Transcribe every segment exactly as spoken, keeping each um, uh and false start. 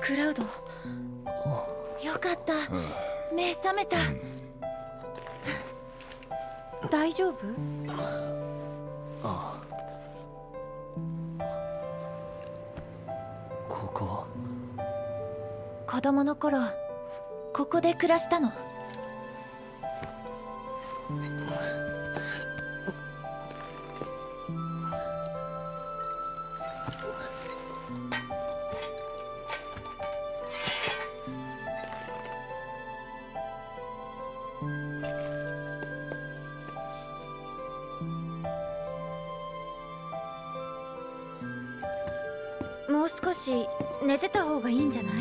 クラウド、よかった、目覚めた。大丈夫？ああ。ここ。子供の頃、ここで暮らしたの。もう少し寝てた方がいいんじゃない？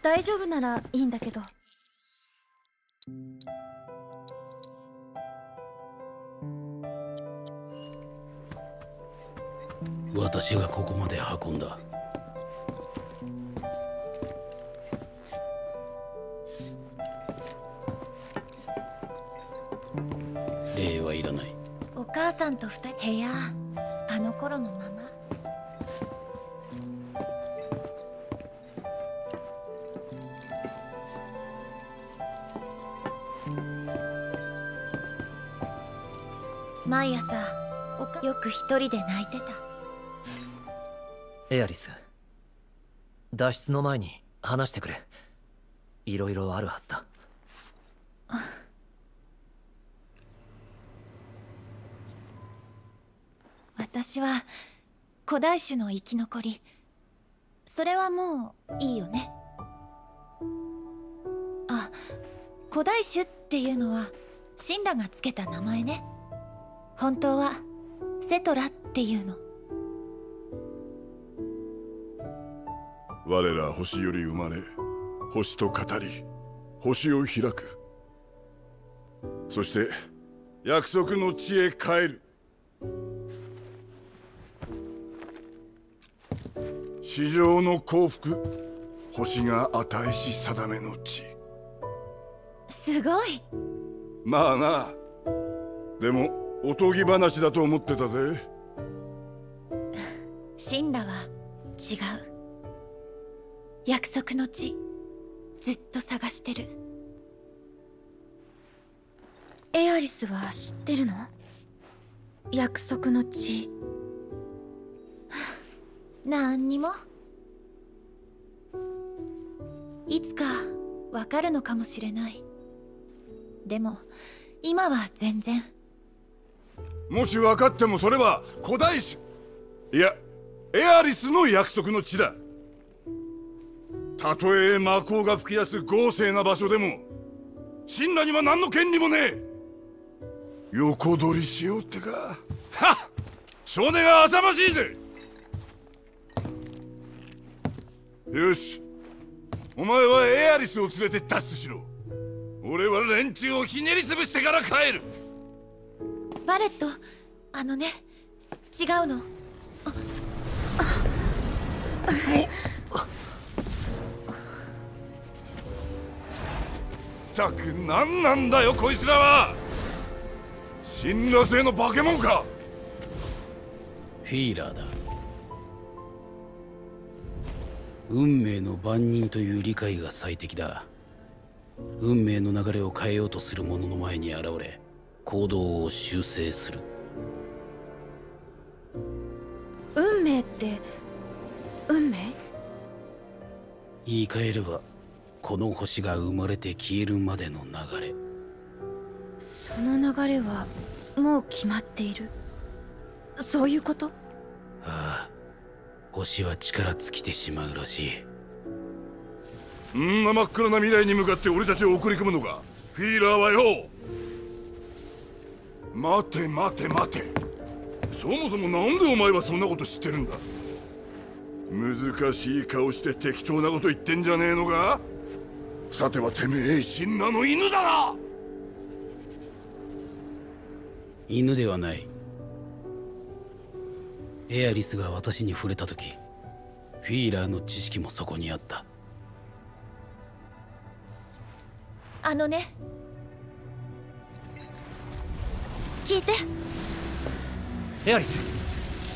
大丈夫ならいいんだけど。私がここまで運んだ。礼はいらない。お母さんと二人部屋、あの頃のまま。毎朝よく一人で泣いてた。エアリス、脱出の前に話してくれ。いろいろあるはずだ。私は古代種の生き残り。それはもういいよね。あ、古代種っていうのはシンラがつけた名前ね。本当はセトラっていうの。我ら星より生まれ、星と語り、星を開く。そして約束の地へ帰る。地上の幸福、星が与えし定めの地。すごい。まあな。でもおとぎ話だと思ってたぜ。シンラは違う。約束の地、ずっと探してる。エアリスは知ってるの？約束の地。なんにも。いつかわかるのかもしれない。でも今は全然。もし分かってもそれは古代種、いやエアリスの約束の地だ。たとえ魔法が吹き出す豪勢な場所でも神羅には何の権利もねえ。横取りしようってか。はっ、少年が浅ましいぜ。よし、お前はエアリスを連れて脱出しろ。俺は連中をひねり潰してから帰る。バレット、あのね、違うの。ったく何なんだよこいつらは。神羅星の化け物か。ヒーラーだ。運命の番人という理解が最適だ。運命の流れを変えようとする者の前に現れ、行動を修正する。運命って運命？言い換えれば、この星が生まれて消えるまでの流れ。その流れはもう決まっている。そういうこと？ああ。星は力尽きてしまうらしい。んな真っ暗な未来に向かって俺たちを送り込むのか、フィーラーはよ。待て待て待て。そもそもなんでお前はそんなこと知ってるんだ。難しい顔して適当なこと言ってんじゃねえのか。さてはてめえ神羅の犬だな。犬ではない。エアリスが私に触れた時、フィーラーの知識もそこにあった。あのね、聞いてエアリス。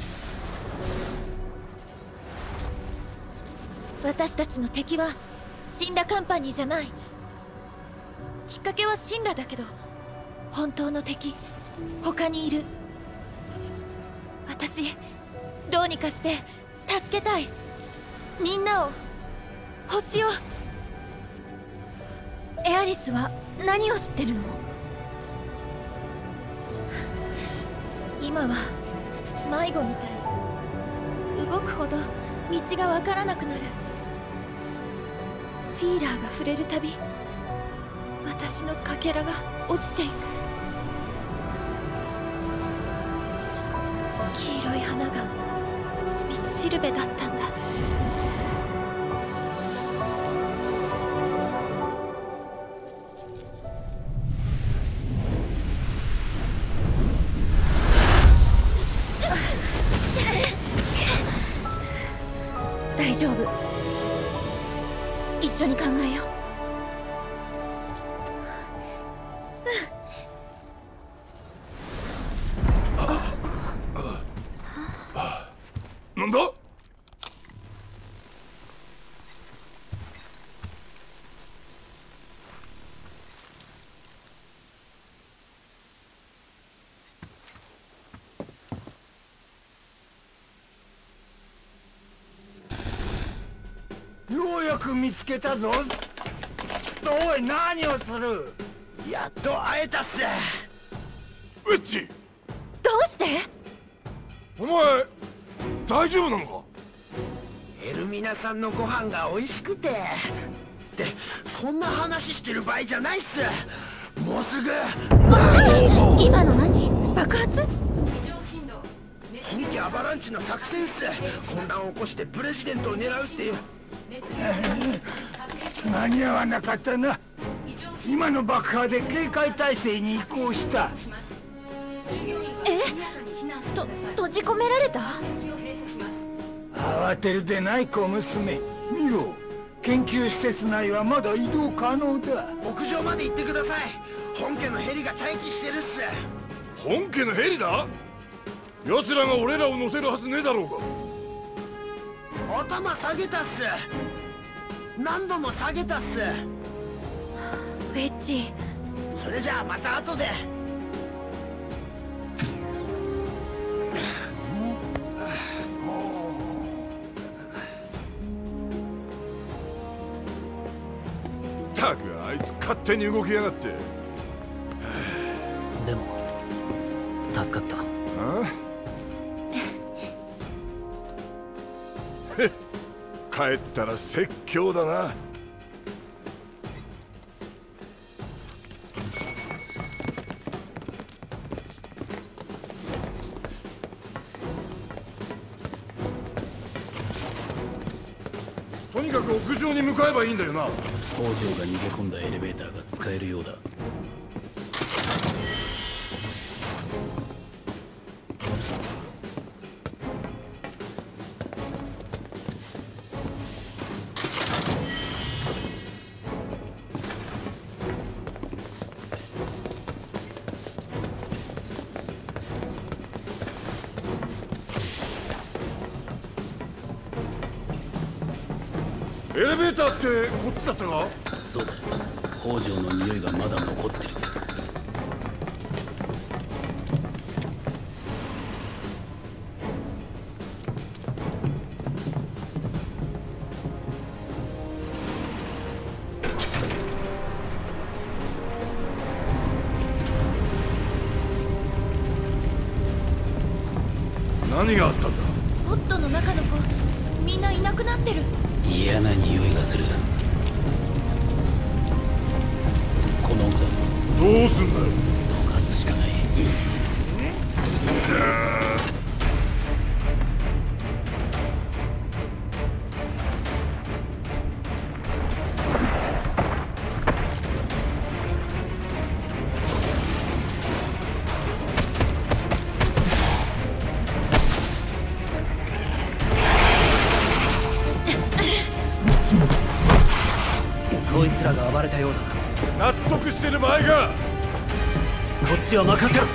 私たちの敵は神羅カンパニーじゃない。きっかけは神羅だけど、本当の敵他にいる。私どうにかして助けたい。みんなを、星を。エアリスは何を知ってるの？今は迷子みたい。動くほど道がわからなくなる。フィーラーが触れるたび、私のかけらが落ちていく。黄色い花が道しるべだったんだ。大丈夫、一緒に考えよう。よく見つけたぞ。おい、何をする。やっと会えたっす。ウッチ、どうしてお前大丈夫なのか。エルミナさんのご飯が美味しくて。ってそんな話してる場合じゃないっす。もうすぐ。今の何、爆発。アバランチの作戦っす。混乱を起こしてプレジデントを狙うっていう。間に合わなかったな。今の爆破で警戒態勢に移行した。えと、閉じ込められた。慌てるでない小娘、見ろ。研究施設内はまだ移動可能だ。屋上まで行ってください。本家のヘリが待機してるっす。本家のヘリだ。奴らが俺らを乗せるはずねえだろうが。頭下げたっす。何度も下げたっす。ウェッジ、それじゃあまた後で。ったくあいつ勝手に動きやがって。でも助かった。ああ帰ったら説教だな。とにかく屋上に向かえばいいんだよな。工場が逃げ込んだエレベーターが使えるようだ。エレベーターってこっちだったか。そうだ、工場の匂いがまだ残ってる。何があったんだ。ポットの中の子、みんないなくなってる。嫌な匂いがする。この音楽どうすんだよ。溶かすしかない。こいつらが暴れたようだ。納得してる場合が。こっちは任せろ。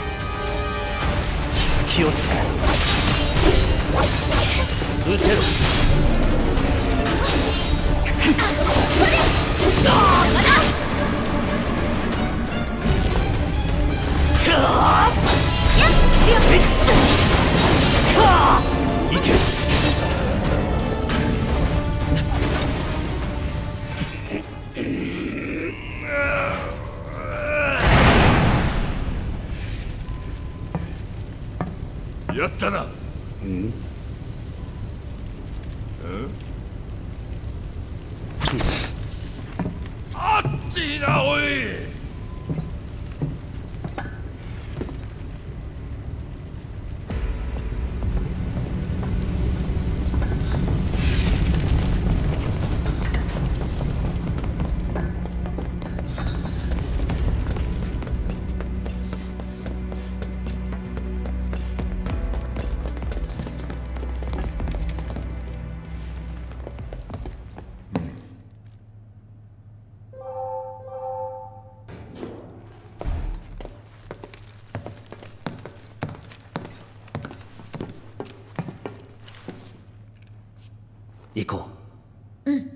隙をつく。うせろ。どうかな。いけ。やったな。うん。あっちいな、おい。行こう。うん。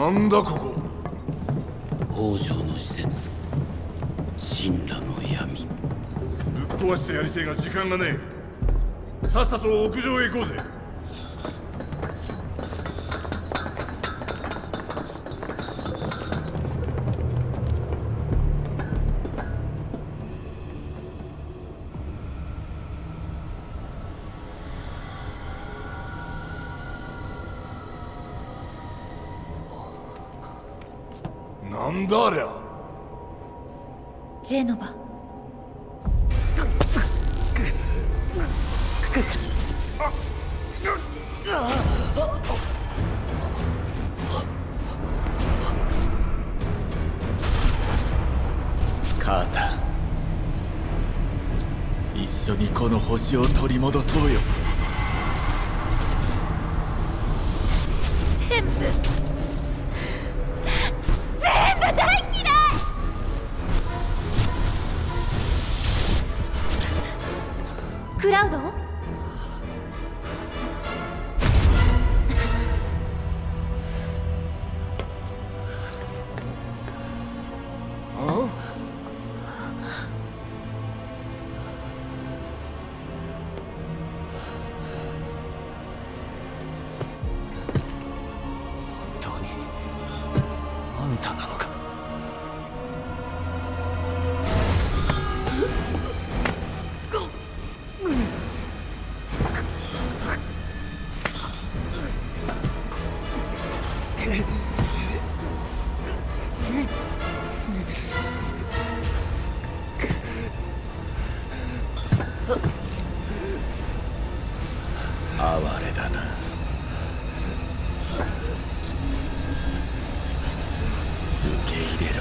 なんだここ。王城の施設、神羅の闇。ぶっ壊してやりてえが時間がねえ。さっさと屋上へ行こうぜ。なんだありゃ。ジェノバ。母さん、一緒にこの星を取り戻そうよ。全部クラウド？トニー、あんたなのか？哀れだな。受け入れろ。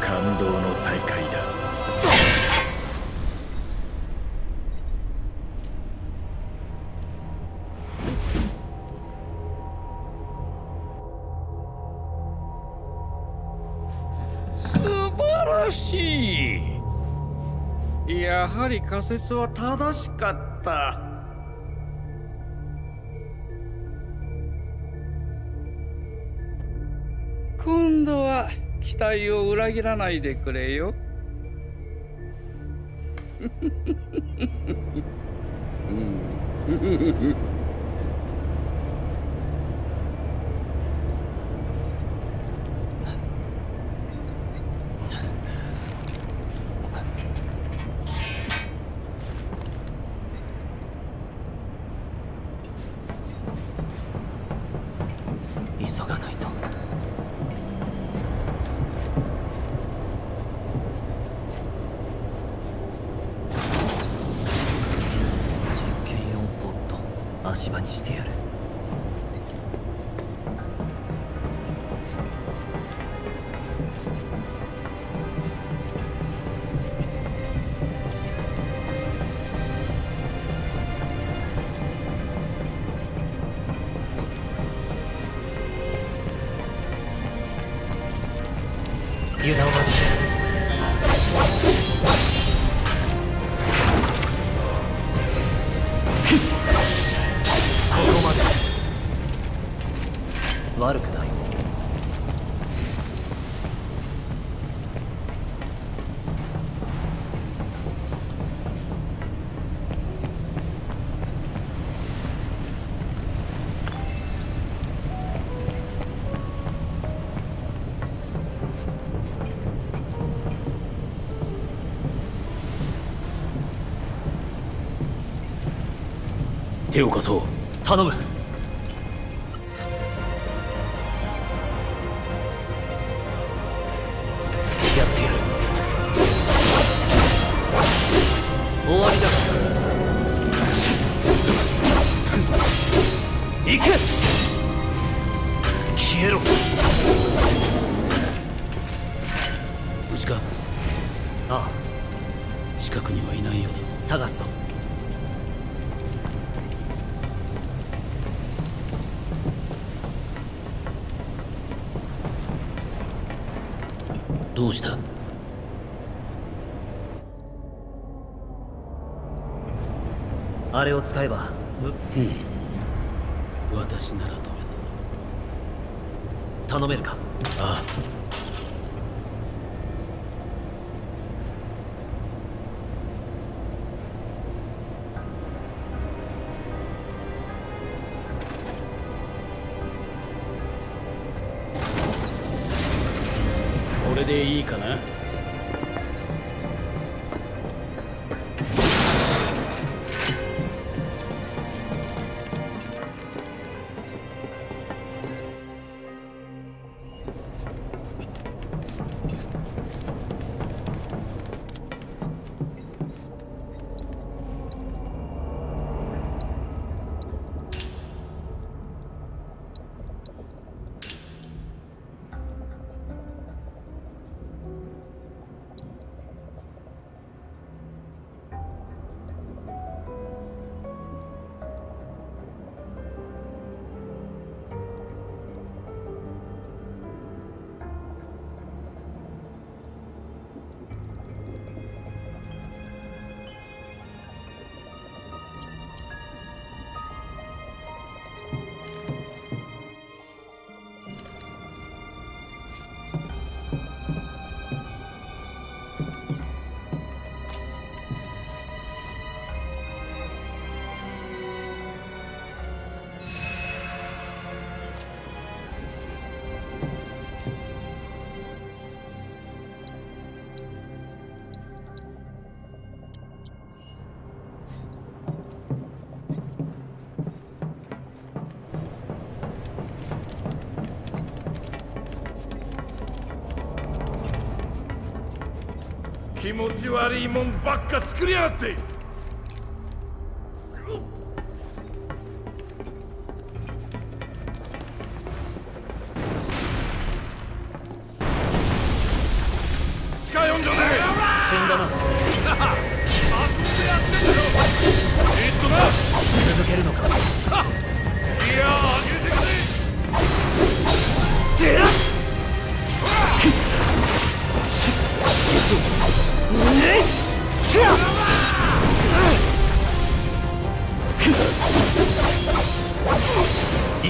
感動の再会だ。やはり仮説は正しかった。今度は期待を裏切らないでくれよ。急がないと。実験用ポット、足場にしてやる。油断はできない。ここまで悪くない。手を貸そう。頼む。やってやる。終わりだ。行け。消えろ。無事か？ああ、近くにはいないようだ。探すぞ。どうした？あれを使えば、うん、私なら飛べそう。頼めるか？ああ。 これでいいかな。気持ち悪いもんばっか作りやがって。近寄んじゃねえ。死んだな。えっとな。続けるのか。いやあげてくれ。てらっ。 い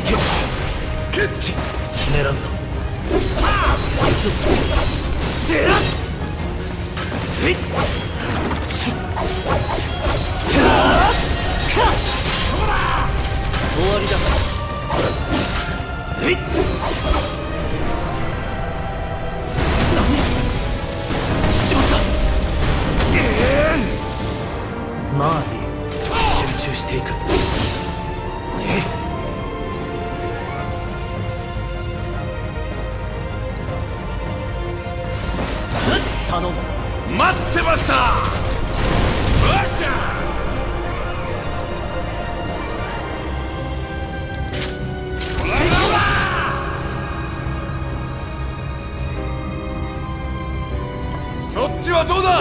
け。 マーティ、集中していく。頼む。待ってました。わしゃ。 そっちはどうだ？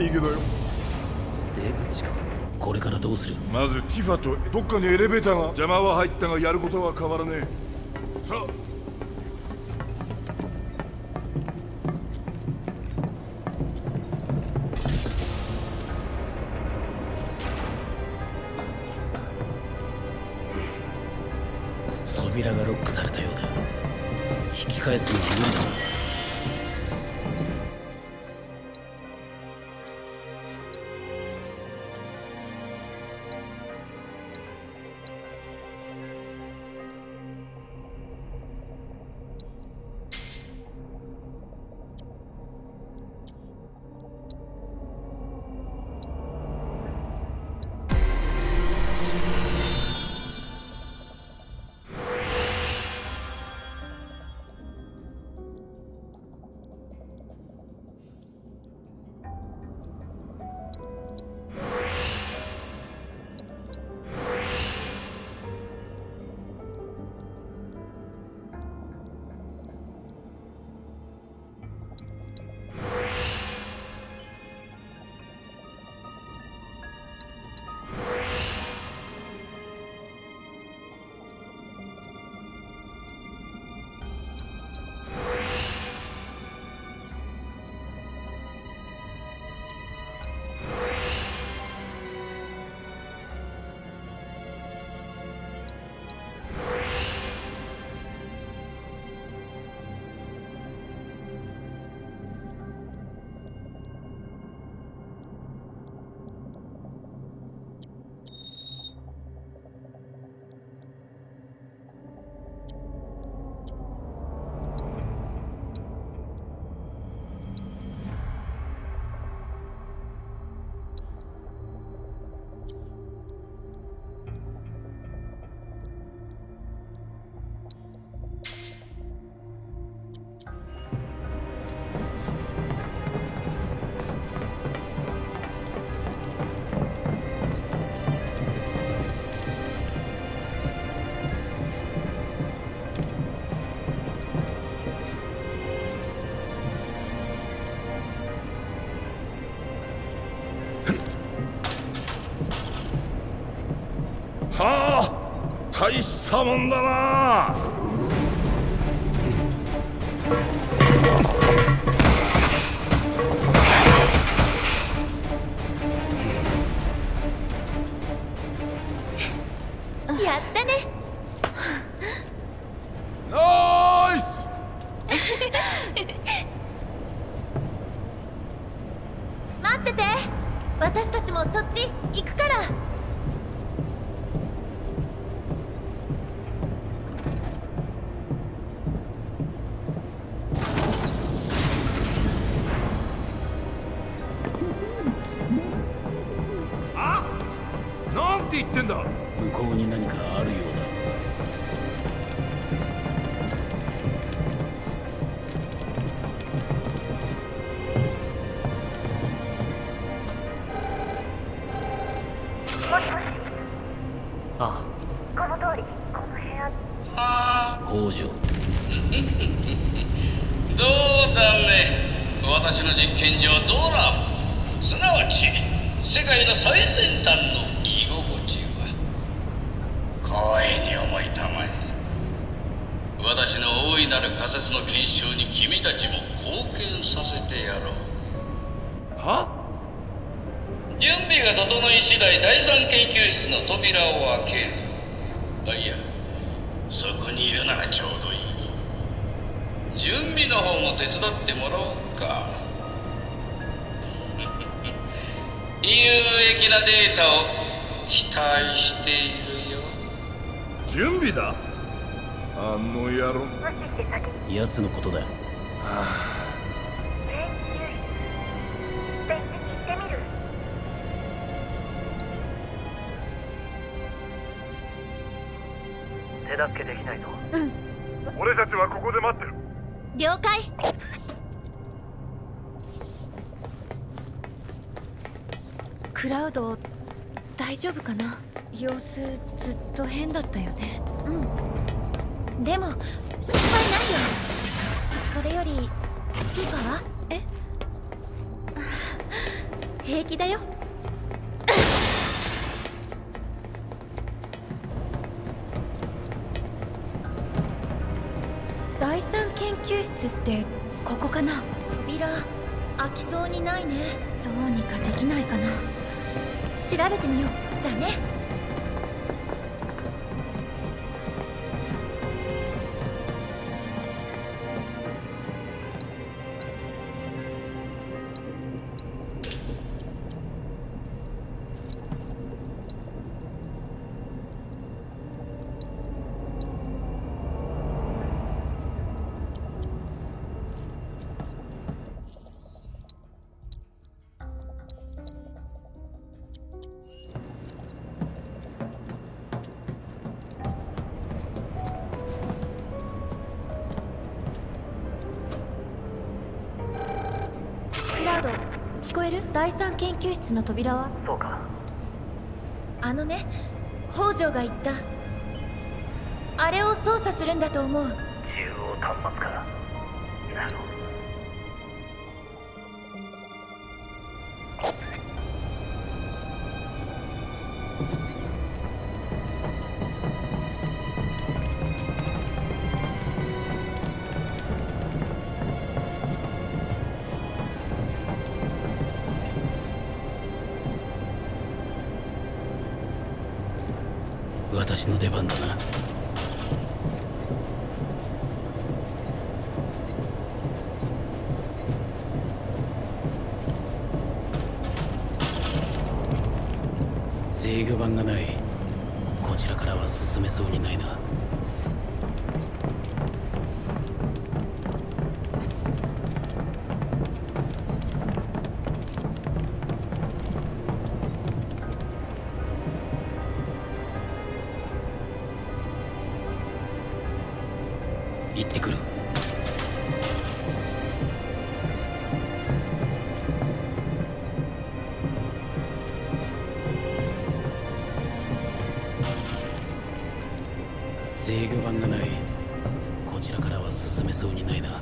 いいけどよ。出口か。これからどうする？まずティファとどっかにエレベーターが邪魔は入ったがやることは変わらねえ。さあ。扉がロックされたようだ。引き返すのは無理だな。大したもんだな。やったね。ナイス。待ってて。私たちもそっち行くから。あの野郎。奴のことだ。はあ。手助けできないと。うん。俺たちはここで待ってる。了解。クラウド、大丈夫かな？様子ずっと変だったよね。うん。でも心配ないよ。それよりピーパーは？え？平気だよ。第三研究室ってここかな？扉開きそうにないね。どうにかできないかな。調べてみよう。だね。第三研究室の扉は？そうか。あのね、北条が言ったあれを操作するんだと思う。中央端末から。なるほど。私の出番だな。制御盤がない。こちらからは進めそうにないな。行ってくる。制御盤がない。こちらからは進めそうにないな。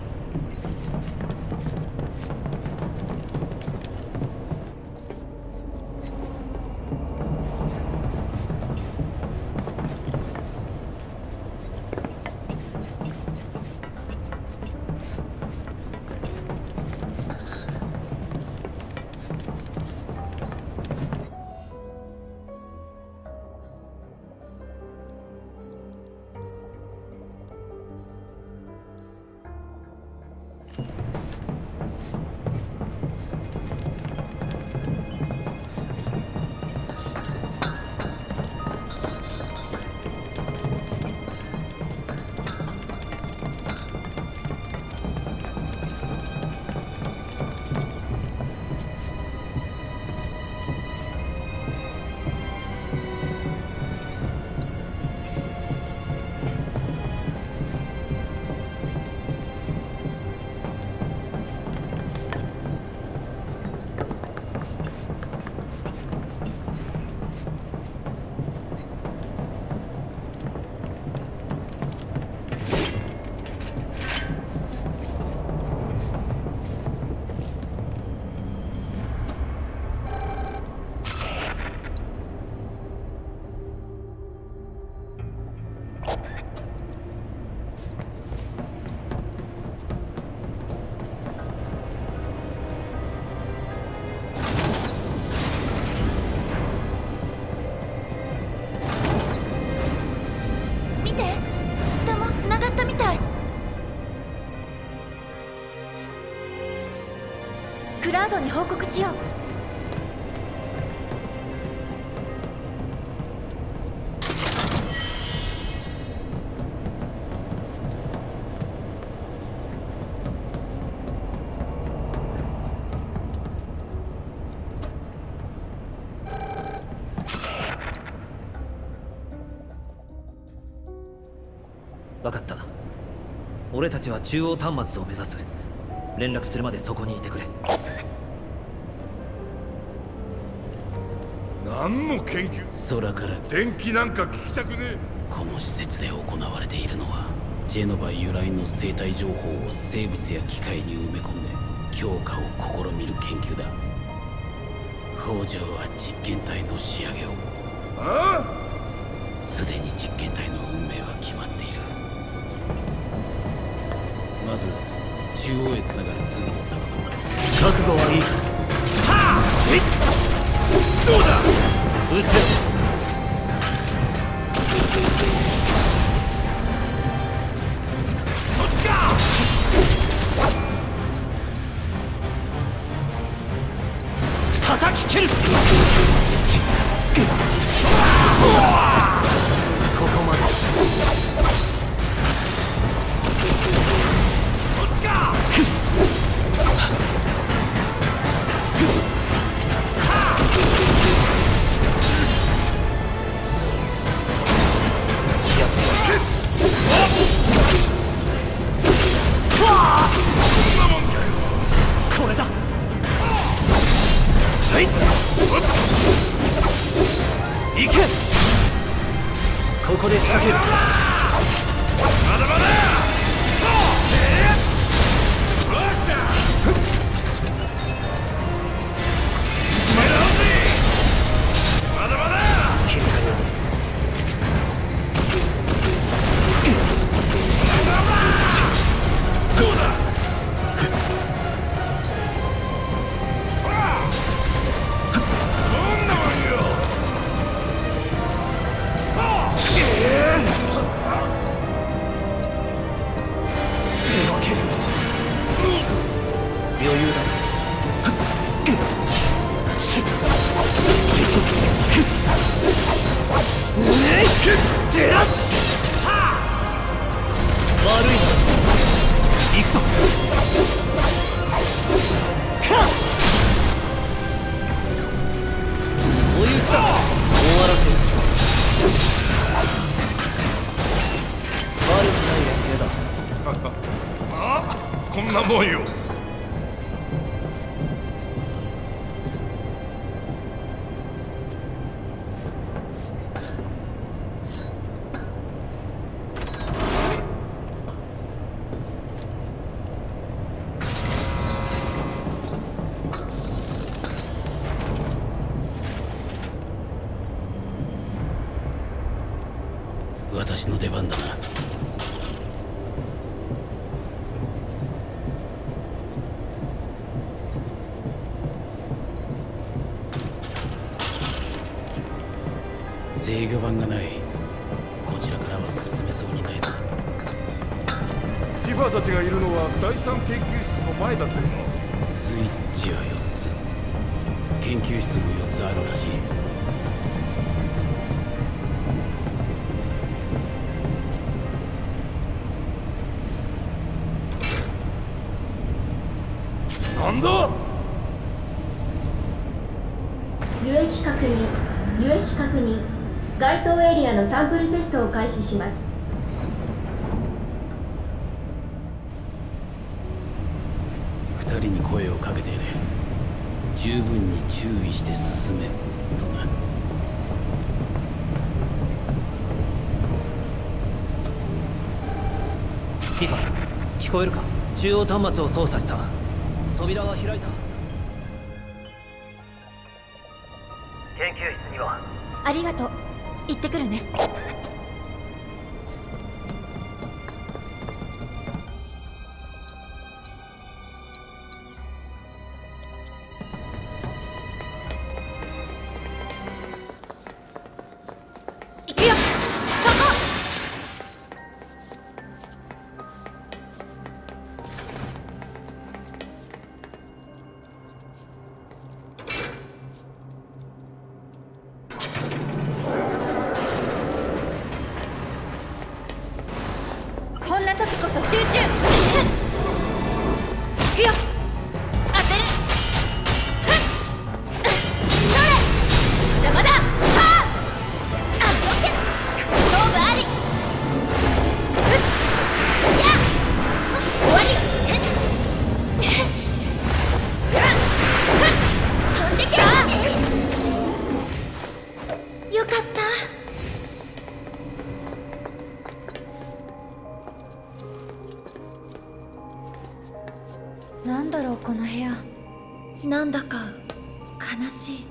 クラウドに報告しよう。分かった。俺たちは中央端末を目指す。連絡するまでそこにいてくれ。何の研究？空から電気なんか聞きたくねえ。この施設で行われているのはジェノバ由来の生態情報を生物や機械に埋め込んで強化を試みる研究だ。工場は実験体の仕上げを。ああ、すでに実験体の運命は決まっている。まず中央へつながる通路を探そう。覚悟はいいか？はあ、えっ、どうだ？うせ。叩き切る。ここまで。こっちか。これだ。はい、行け。ここで仕掛ける。まだまだ。私の出番だな。制御盤がない。こちらからは進めそうにないな。ジファーたちがいるのはだいさん研究室の前だったよな。スイッチはよっつ、研究室もよっつあるらしい。サンプルテストを開始します。二人に声をかけてね。十分に注意して進めとな。フィファ、聞こえるか？中央端末を操作した。扉は開いた。研究室には。ありがとう。行ってくるね。行くよ、そこ。なんだろうこの部屋。なんだか悲しい。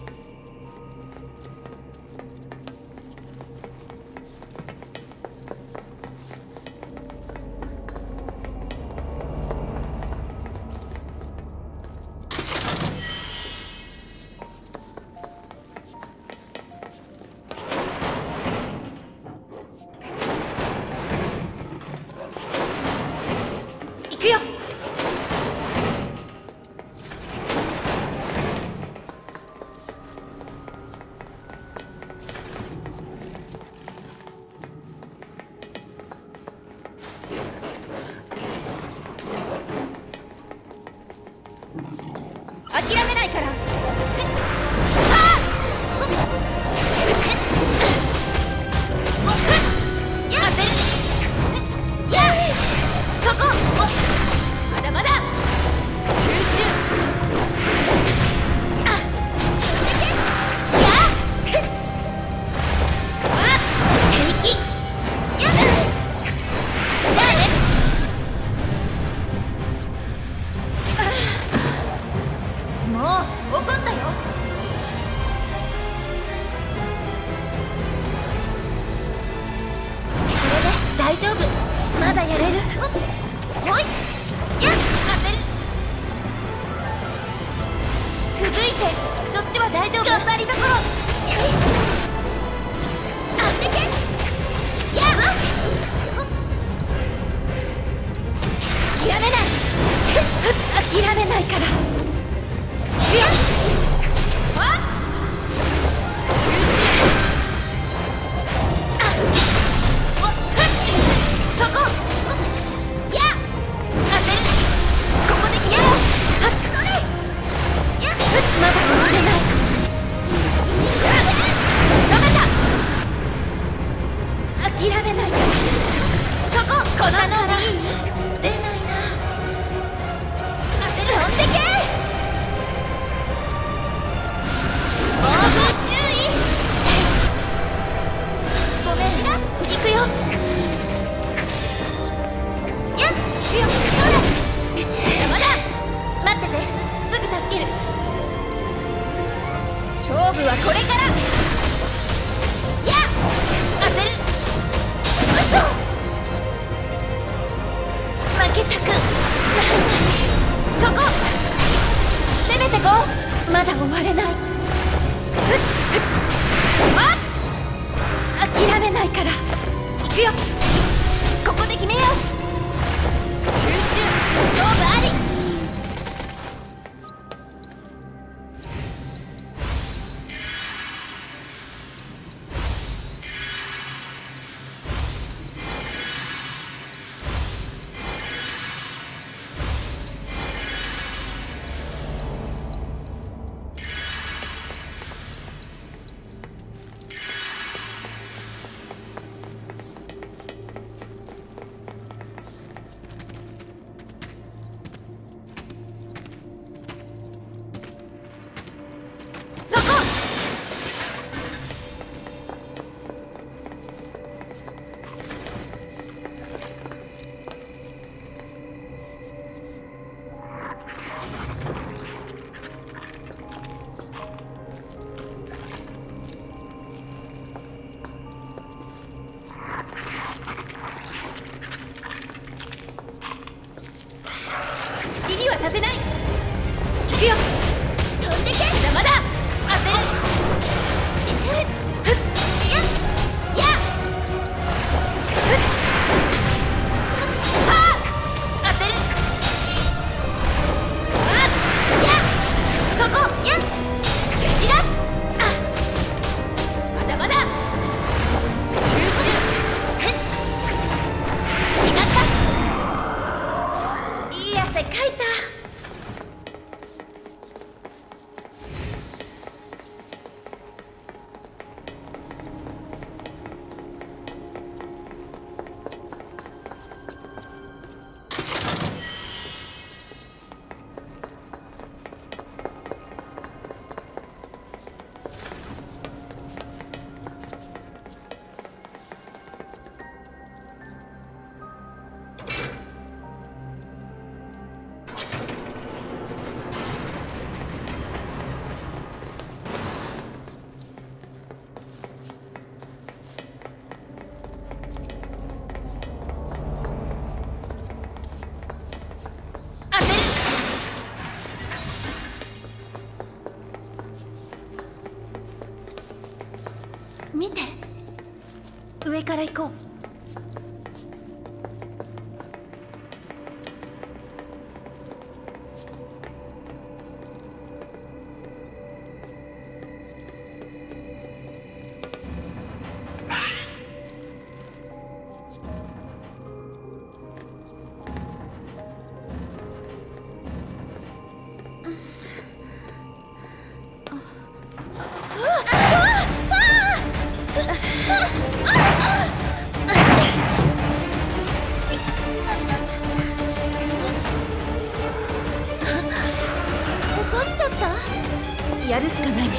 やるしかないね。行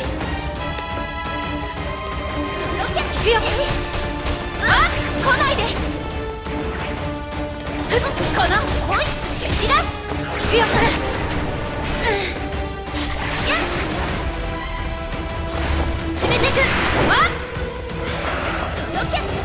くよ。あっ、来ないで。この本蹴散らす。行くよ。決めてく。あっ、届け。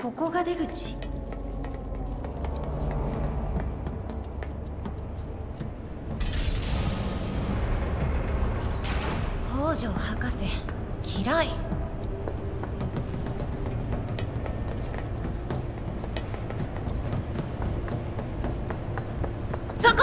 ここが出口。 北条博士嫌い。そこ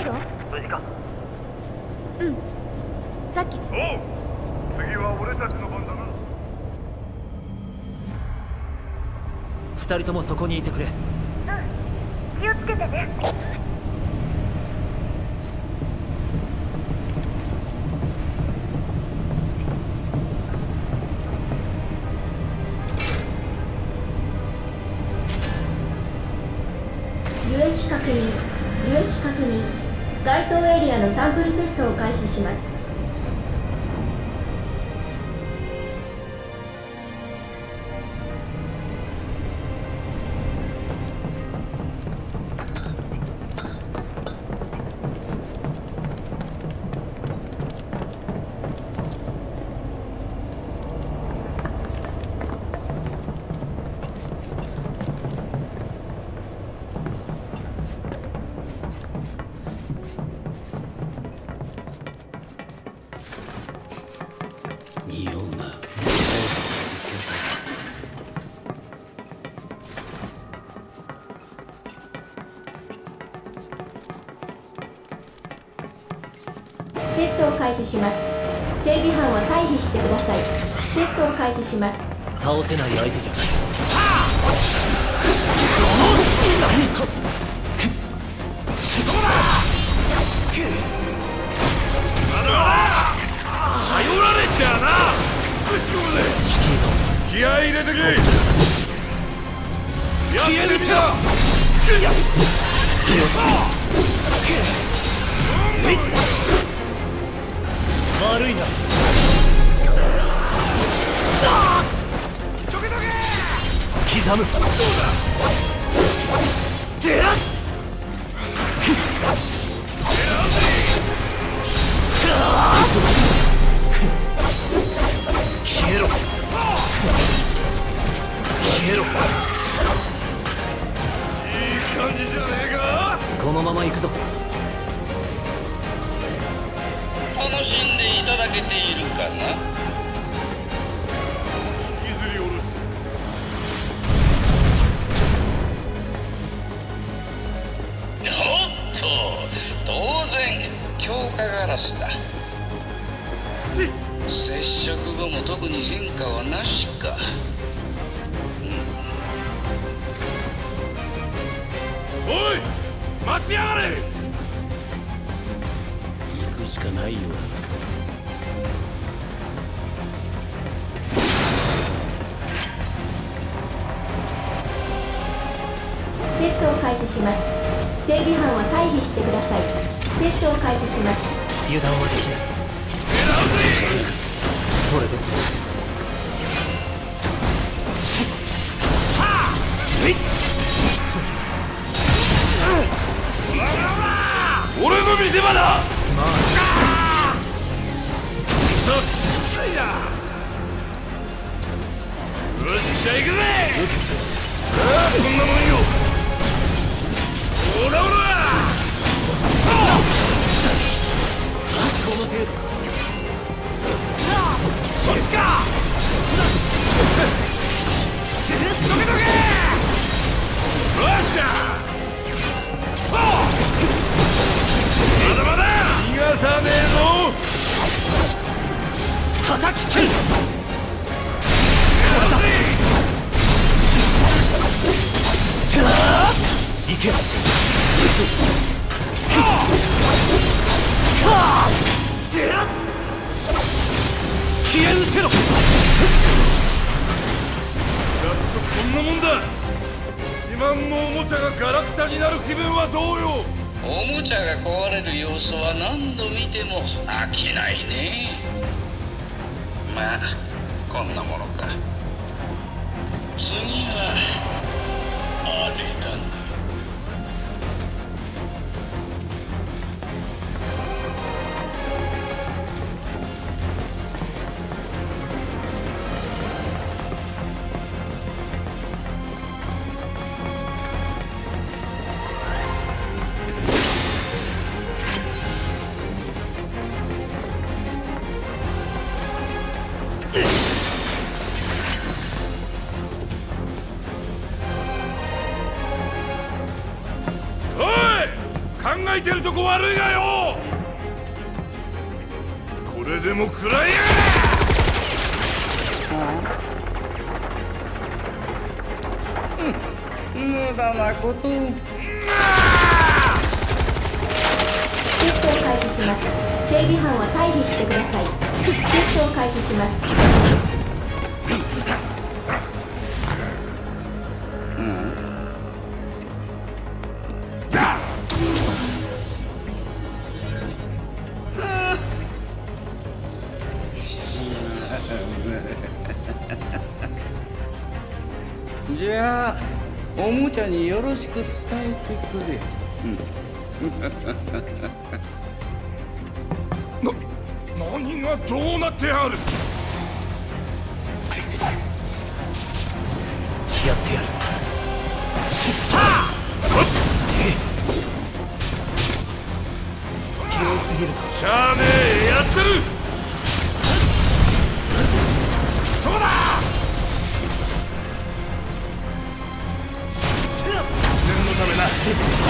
回路？無事か？うん、さっき。おう、次は俺たちの番だな。二人ともそこにいてくれ。うん、気をつけてね。輸液確認、輸液確認。該当エリアのサンプルテストを開始します。テストを開始します。正義犯は退避してください。テストを開始します。倒せない相手じゃない。悪いな。刻む。出らっ。消えろ。消えろ。いい感じじゃねえか。このまま行くぞ。楽しんでいただけているかな。引きずり下ろす。おっと、当然強化ガラスだ。接触後も特に変化はなしか。うん、おい、待ちやがれ。しかないよ。テストを開始します。正義犯は退避してください。テストを開始します。油断はできない。それで俺の見せ場だ。ああ、そっちか。どけどけ。よっしゃ。逃さねえぞ。叩き切る。行け。消え失せろ。やっとこんなもんだ。自慢のおもちゃがガラクタになる気分はどうよ。おもちゃが壊れる様子は何度見ても飽きないね。まあこんなものか。次はあれだな。えてるとこ悪いがよ。これでも食らいやがれ。うん、無駄なことを。テストを開始します。正義班は退避してください。テストを開始します。じゃあおもちゃによろしく伝えてくれ。な、何がどうなってある。やってやる。器用すぎる。しゃあねえ、やってる。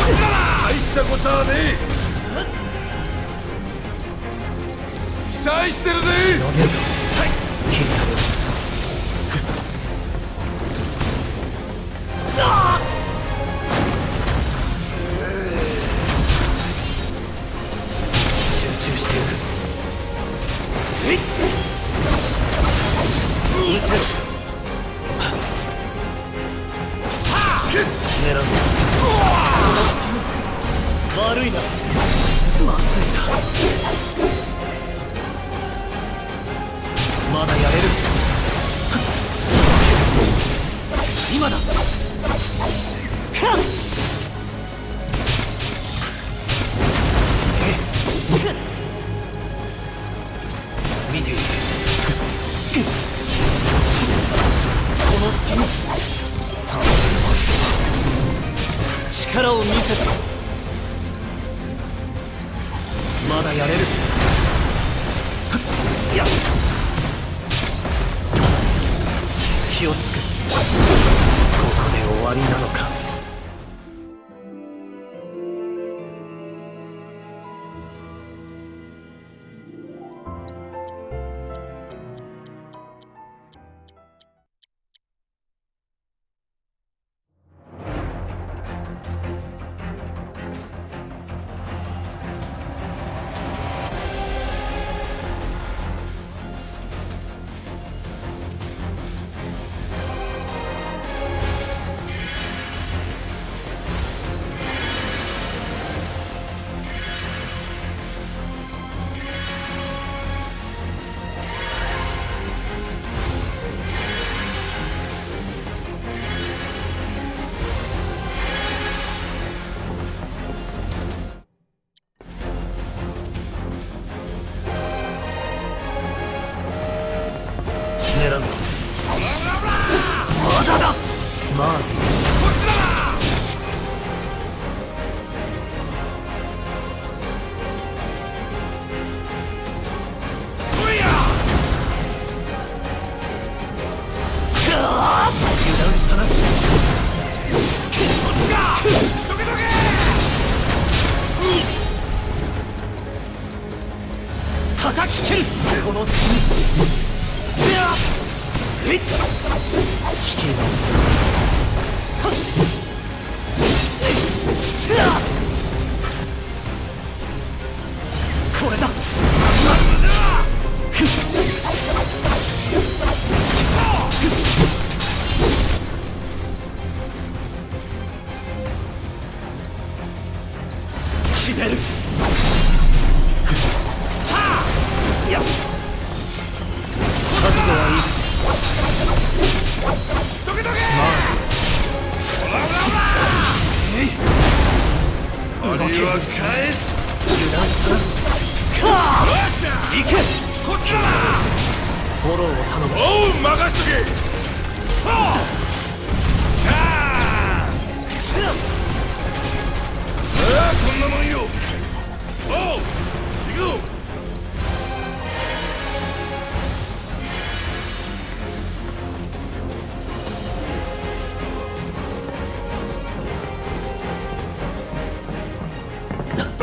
大したことはねえ。期待してるぜ。集中していく。えっ、見せろ。悪いな、まずいな。まだやれる。今だ。見ている。この隙に力を見せた。まだやれる。いや、隙をつく。ここで終わりなのか。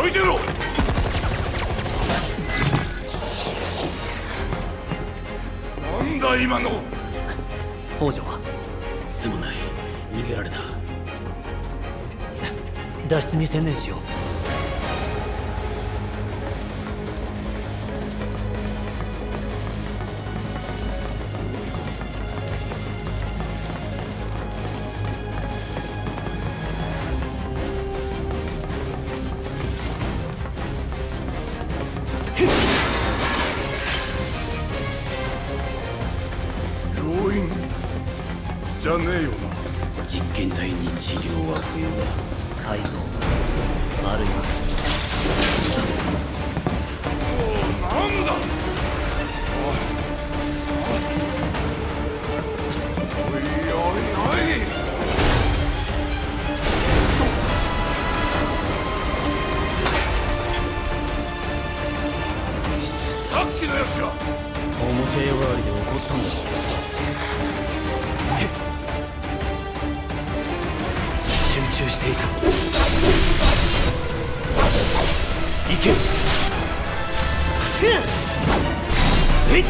見てみろ。なんだ今の。北条はすぐない、逃げられた。脱出に専念しよう。じゃねえよな。実験体に治療は不要だ。改造あるいはおお、なんだおいおいおいおい。さっきのやつか。表呼ばわりで怒ったんだ。集中していく。行け。せん。えっ。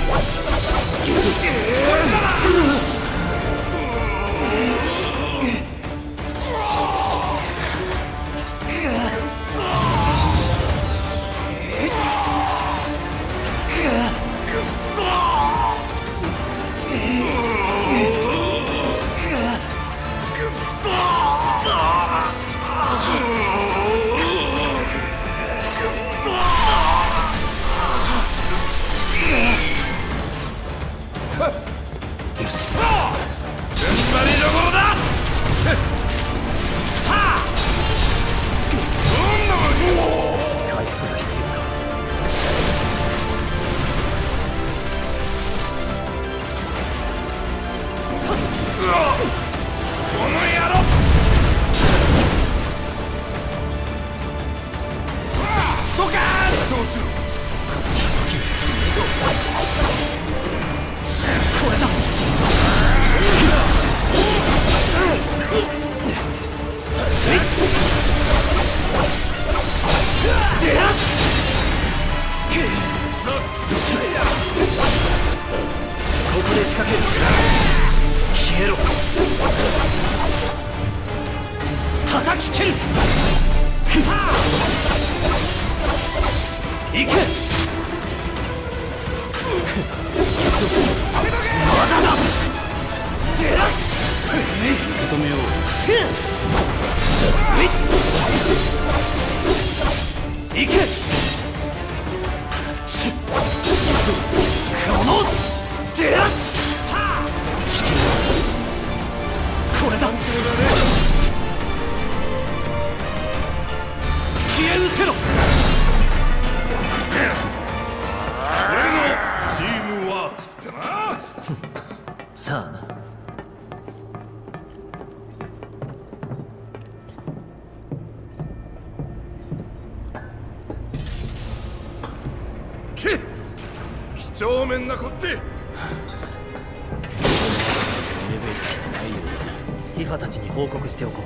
ティファたちに報告しておこう。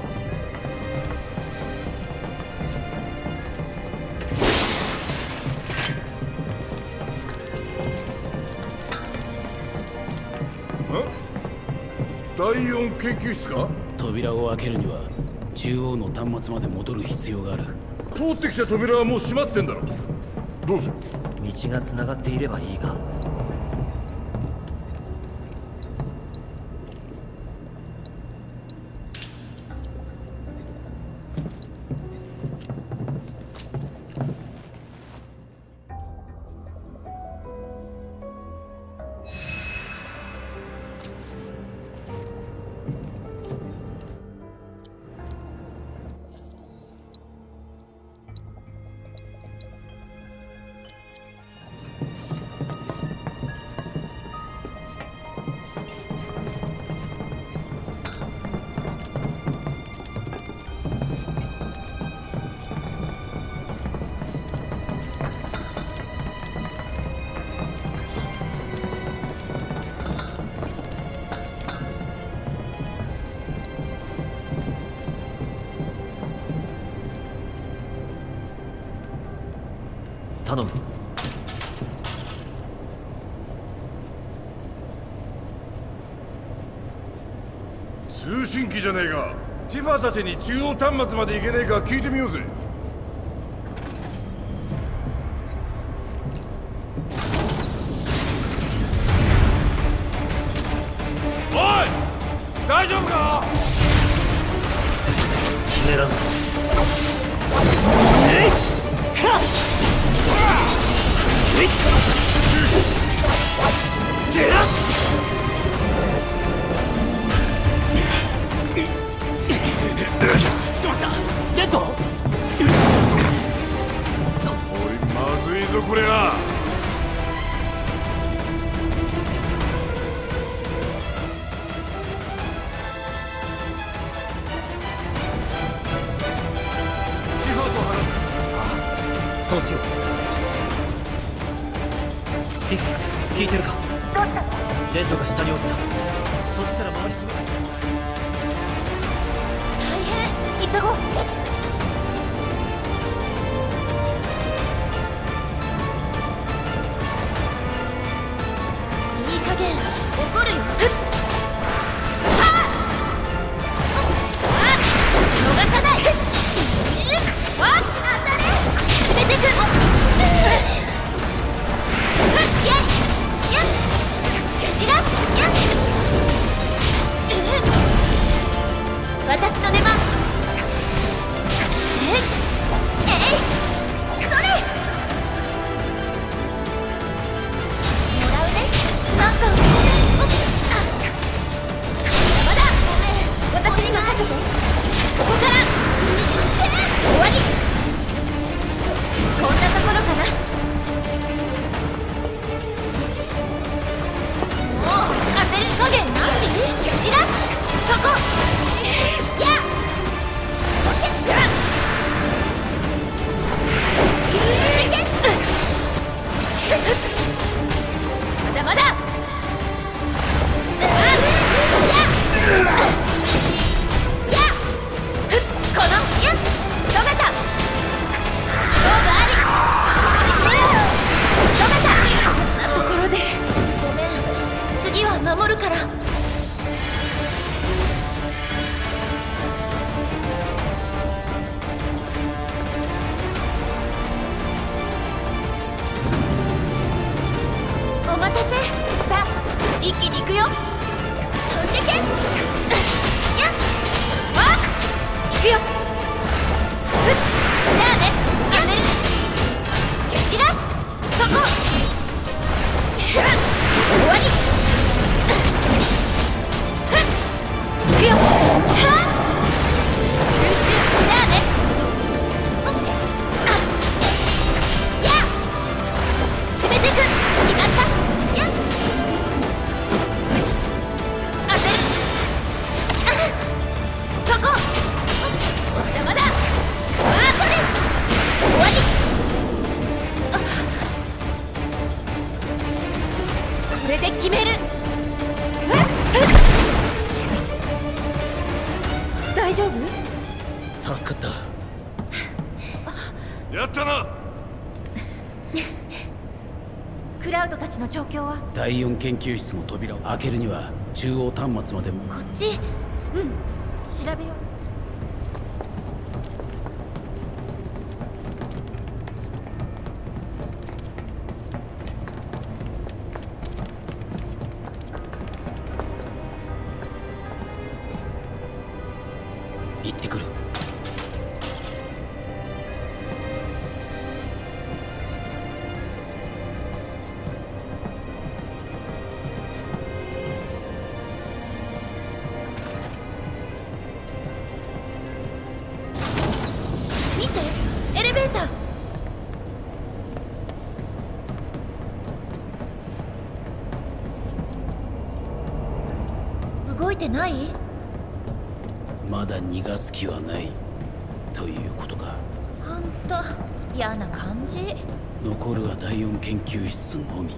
だいよん研究室か。扉を開けるには中央の端末まで戻る必要がある。通ってきた扉はもう閉まってんだろ。どうぞ。道がつながっていればいいが。頼む。通信機じゃねえが、ティファーたちに中央端末まで行けねえか聞いてみようぜ。おい、大丈夫か？ひねらんぞ。 これは地方と話す。ああ、そうしよう。リフ、聞いてるか？どうしたの？レッドが下に落ちた。そっちから回り込む。大変、急ごう。 私の出番。えいえい、それもらうね。なんか邪魔だ。私に任せて。ここから終わり。こんなところかな。もう焦り加減なし。クジラ、そこ。 守るから。お待たせ。さあ、一気に行くよ。飛んでけ。やっ、わっ、行くよ。じゃあね。やめる。蹴散らす。そこ。終わり。 これで決める。大丈夫？助かった。やったな。クラウドたちの状況は？だいよん研究室の扉を開けるには中央端末までも。こっち？うん、調べよう。 行ってくる。見て、エレベーター。動いてない？ まだ逃がす気はないということか。ほんと嫌な感じ。残るはだいよん研究室のみ。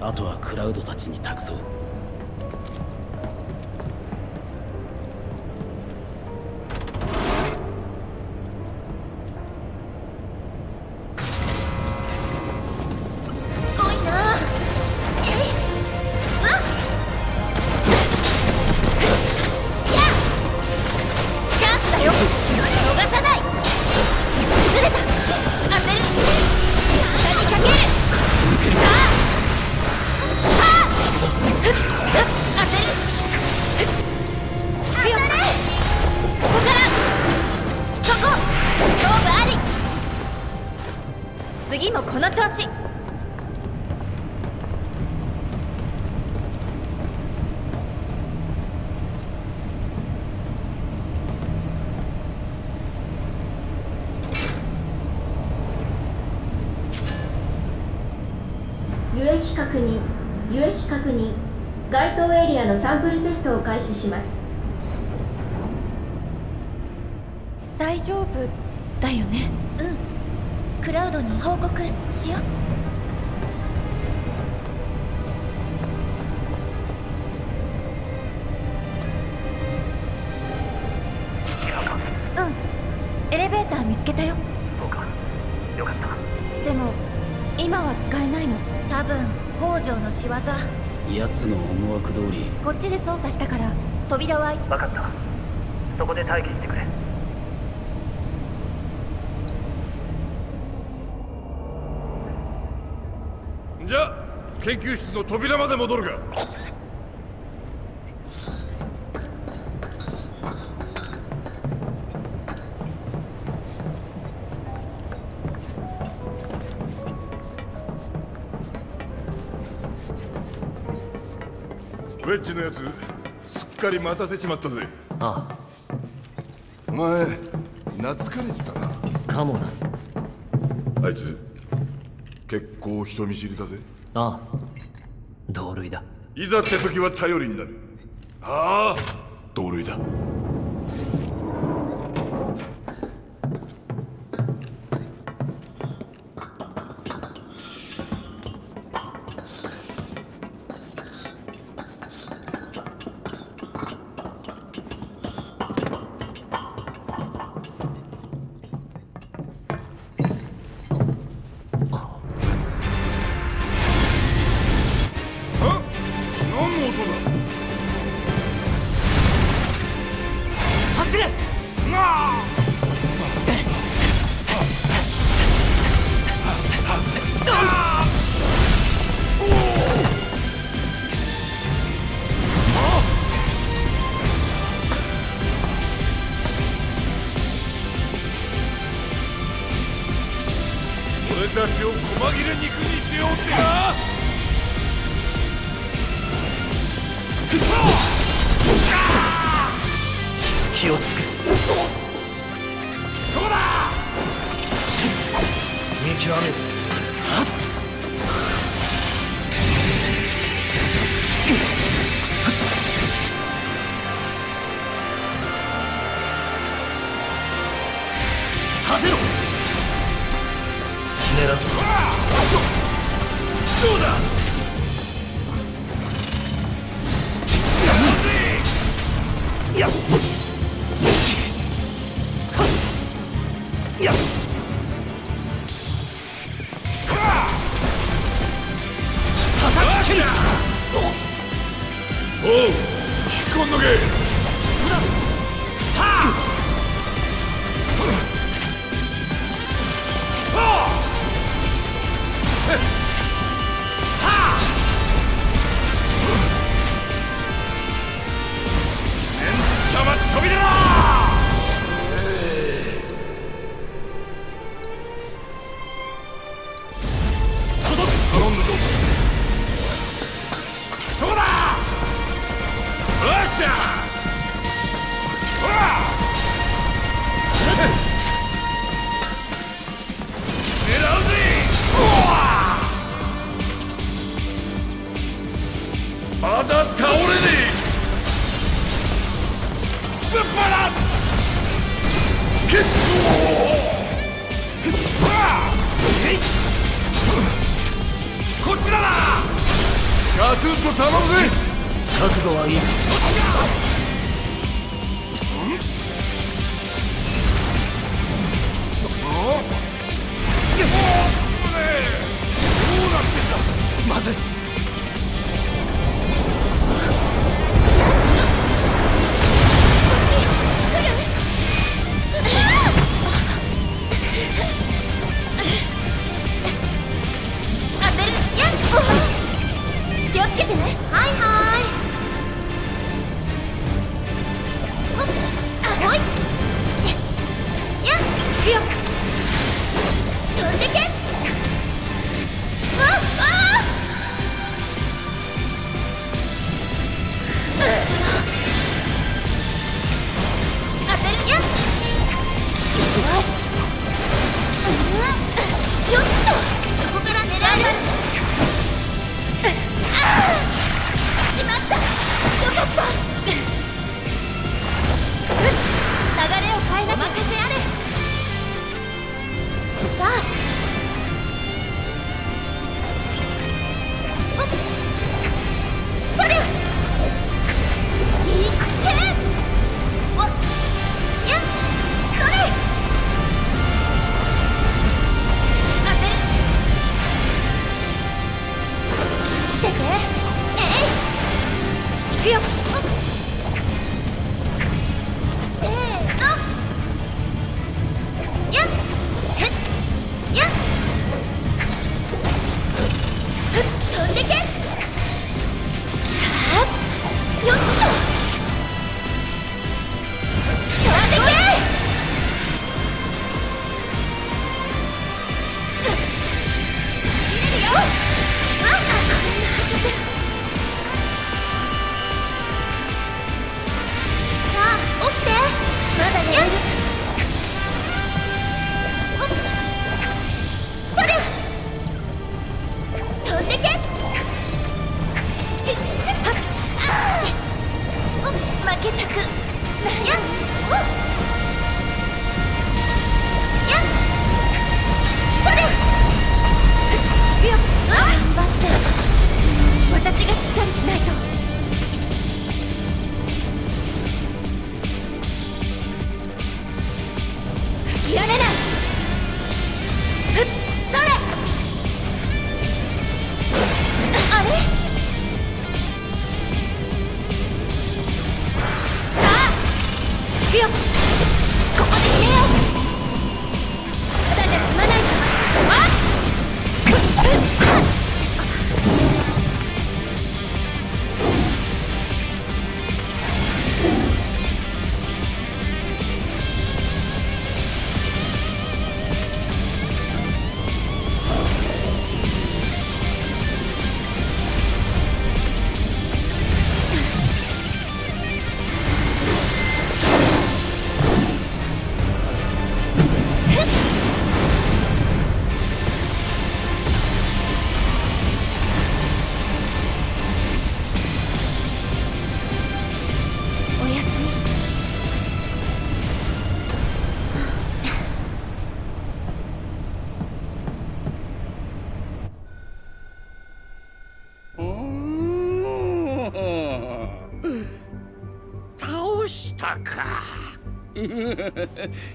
あとはクラウドたちに託そう。次もこの調子。輸液確認、輸液確認。該当エリアのサンプルテストを開始します。大丈夫だよね？うん、クラウドに報告しよう。奴の思惑通りこっちで操作したから扉は開いて。分かった、そこで待機してくれ。じゃあ研究室の扉まで戻るか。ウェッジのやつすっかり待たせちまったぜ。ああ、お前懐かれてたな。かもな。あいつ結構人見知りだぜ。ああ、同類だ。いざって時は頼りになる。ああ、同類だ。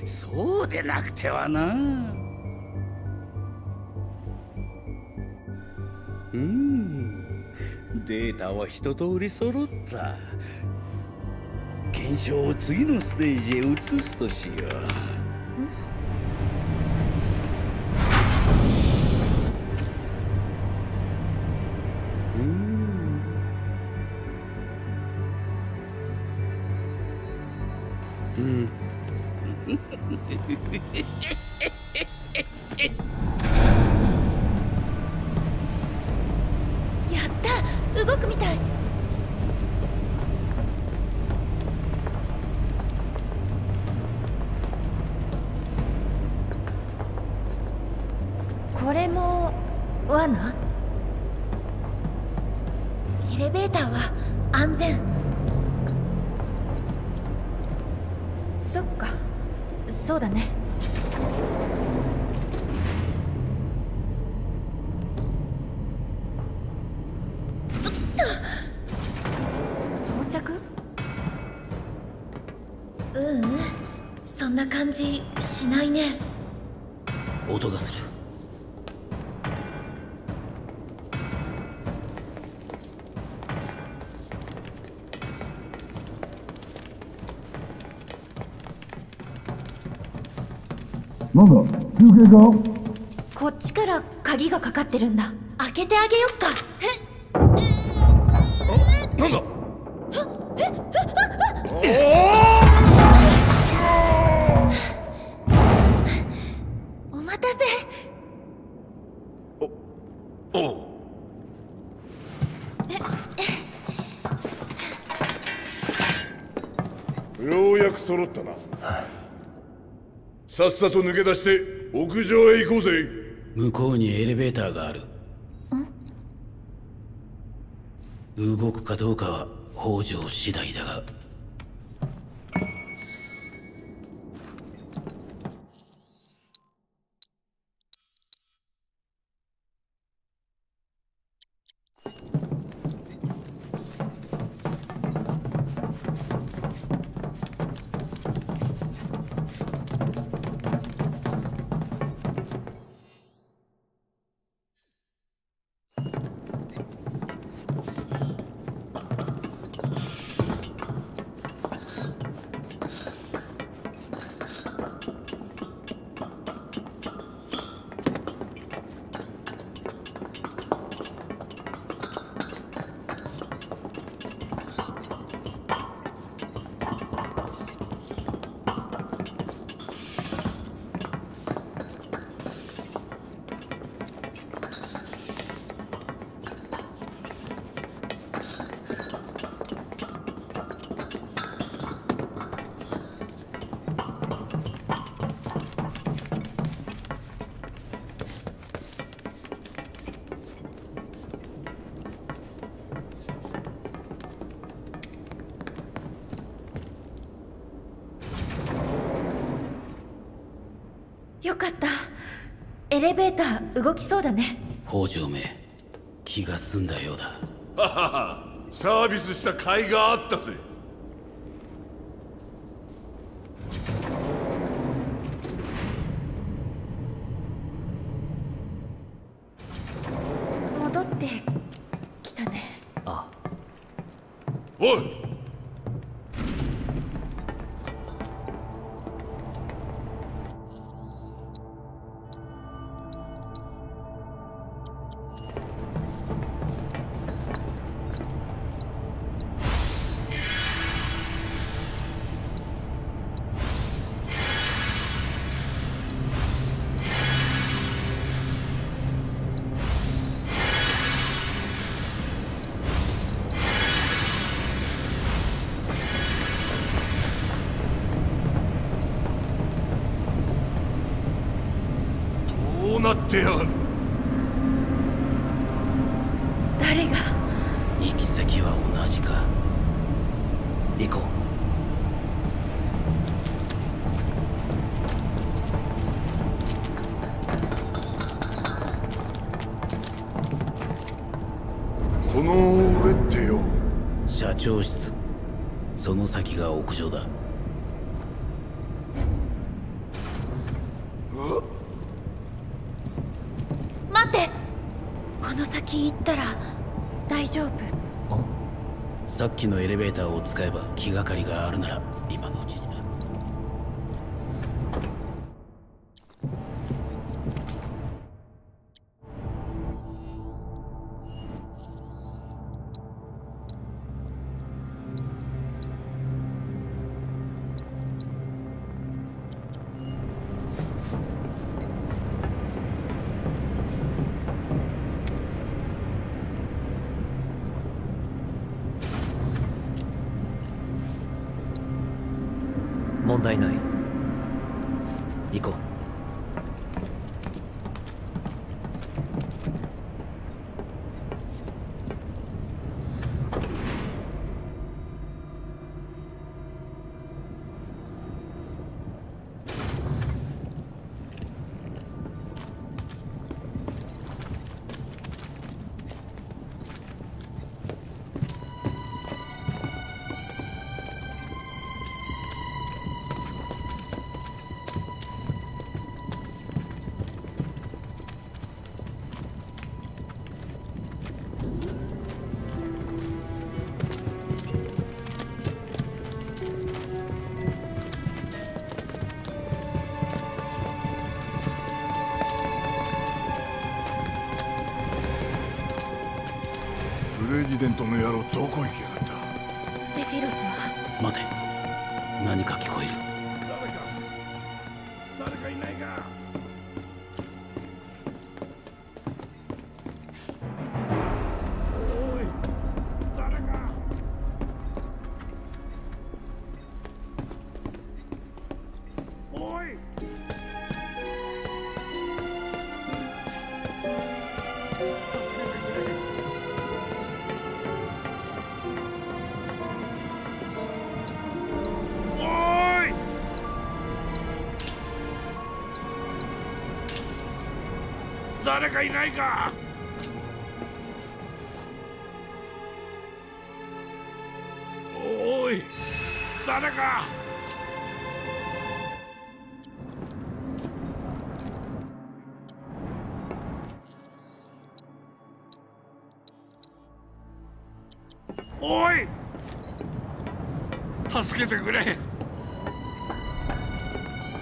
そうでなくてはな。うん、データは一通り揃った。検証を次のステージへ移すとしよう。 しないね。音がする。なんだ、休憩か？こっちから鍵がかかってるんだ。開けてあげよっか。え？なんだ？ さっさと抜け出して屋上へ行こうぜ。向こうにエレベーターがある。動くかどうかは北条次第だが。よかった。エレベーター動きそうだね。北条め、気が済んだようだ。ははは、サービスした甲斐があったぜ。戻ってきたね。ああ。おい、誰が行き先は同じか。行こう。この上ってよ。社長室、その先が屋上だ。行ったら大丈夫。さっきのエレベーターを使えば気がかりがあるなら今のうちにな。問題ない。行こう。プレジデントの野郎、どこ行きやがった。セフィロスは。待て、何か聞こえる。誰か誰かいないか。おい、誰か。おい、誰かいないか。おい、誰か。おい、助けてくれ。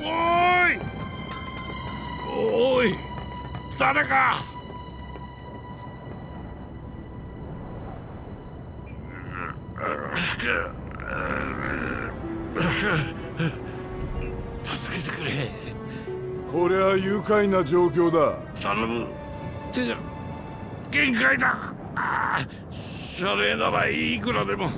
おい、おい、誰か。助けてくれ。これは愉快な状況だ。頼む。手が限界だ。ああ、それならいくらでも。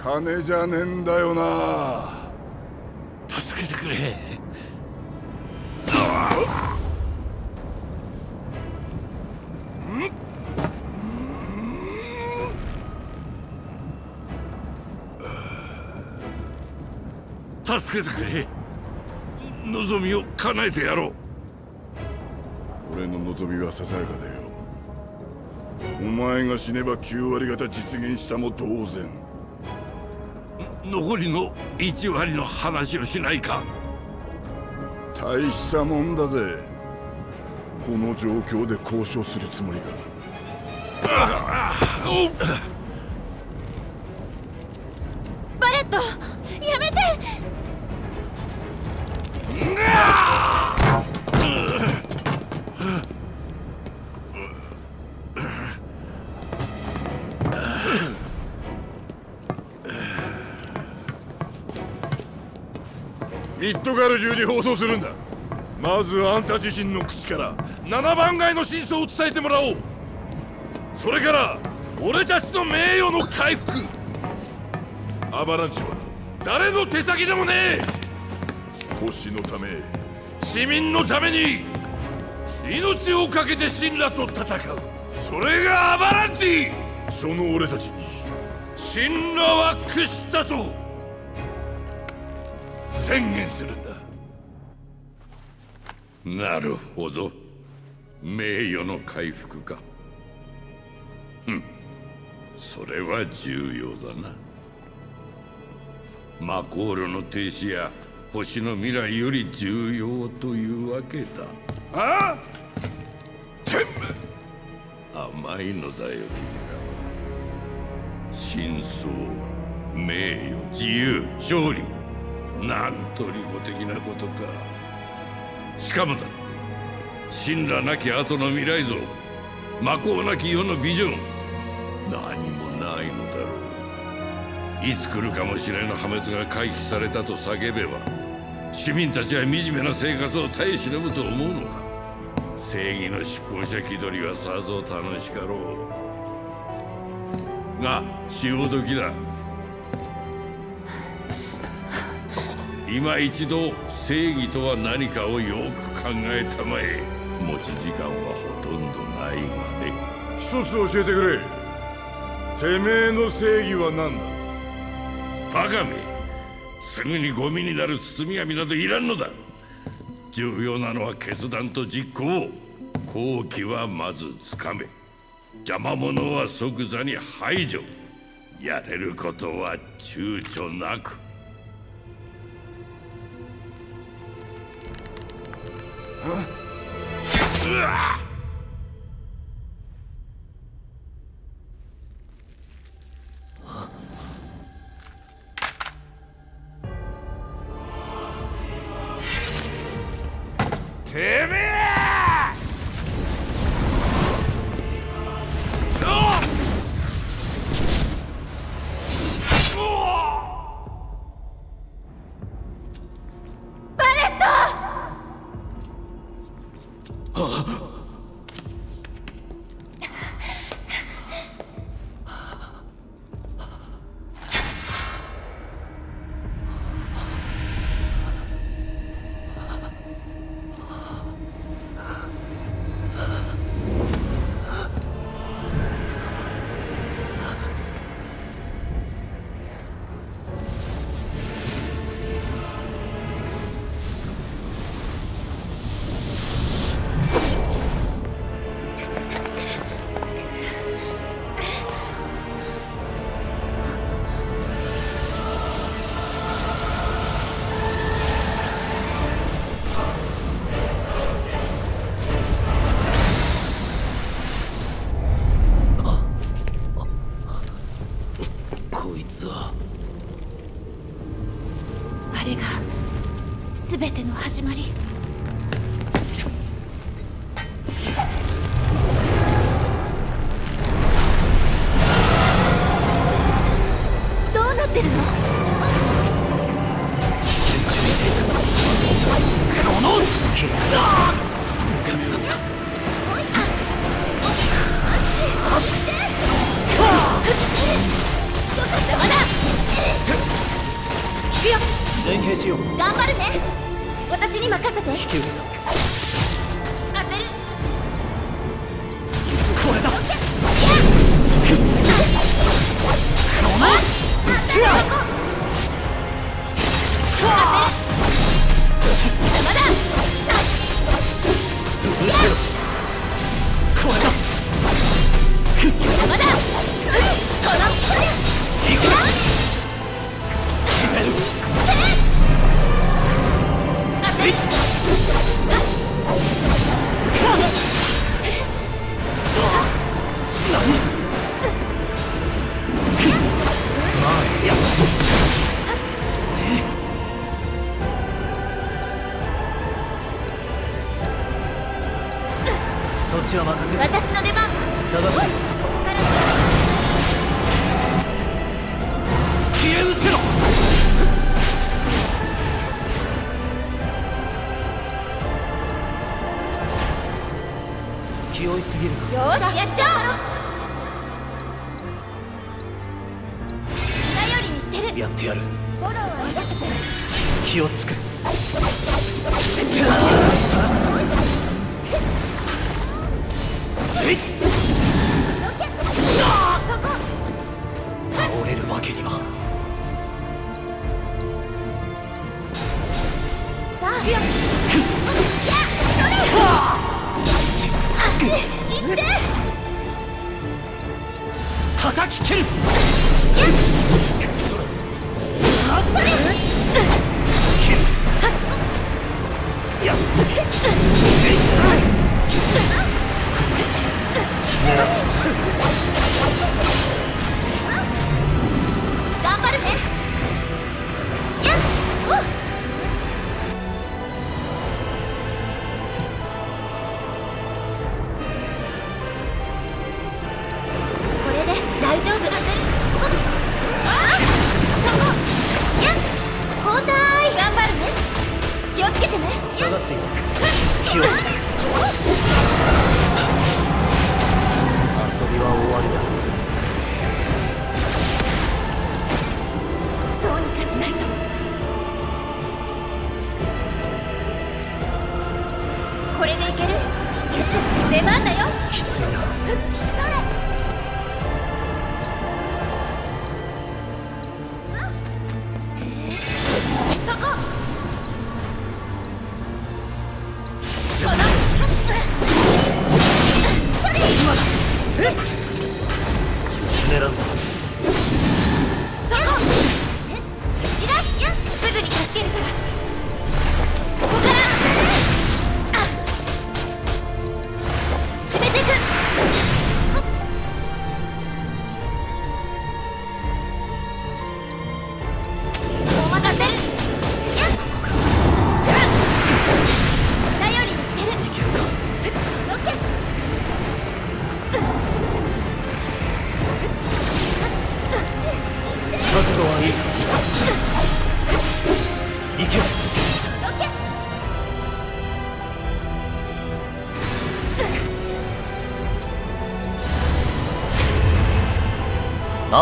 金じゃねえんだよな。助けてくれ。助けてくれ。望みを叶えてやろう。俺の望みはささやかだよ。お前が死ねばきゅうわりがた実現したも同然。残りのいちわりの話をしないか。大したもんだぜ。この状況で交渉するつもりか。バレット、やめて。ミッドガル中に放送するんだ。まずあんた自身の口からななばんがいの真相を伝えてもらおう。それから俺たちの名誉の回復。アバランチは誰の手先でもねえ。星のため、市民のために命を懸けて神羅と戦う。それがアバランチ。その俺たちに神羅は屈したと宣言するんだ。なるほど、名誉の回復か。ふん、それは重要だな。魔航路の停止や星の未来より重要というわけだ。ああ、全部甘いのだよ君らは。真相、名誉、自由、勝利、なんと利己的なことか。しかもだ、神羅なき後の未来像、魔法なき世のビジョン、何もないのだろう。いつ来るかもしれぬ破滅が回避されたと叫べば、市民たちは惨めな生活を耐え忍ぶと思うのか。正義の執行者気取りはさぞ楽しかろうが、潮時だ。今一度正義とは何かをよく考えたまえ。持ち時間はほとんどないがね。一つ教えてくれ、てめえの正義は何だ。バカめ、すぐにゴミになる包み紙などいらんのだ。重要なのは決断と実行。好機はまずつかめ、邪魔者は即座に排除。やれることは躊躇なく。てめえ！始まり。どうなってるの？集中していく。クロノスキーだ。部活だった。前傾しよう。頑張るね。私に任せて。引き受けた。ちは任せる。私の出番。探す。消え失せろ。気負いすぎる。よし、やっちゃおう。頼りにしてる。やってやる。フォローをやってくれ。隙をつく。倒れるわけには。さあ、いって。叩き蹴る。やっ頑張るね。やっおっこれで大丈夫だね。下がっている。隙をつく。遊びは終わりだ。どうにかしないと。これでいける。出番だよ。きついな。そこ。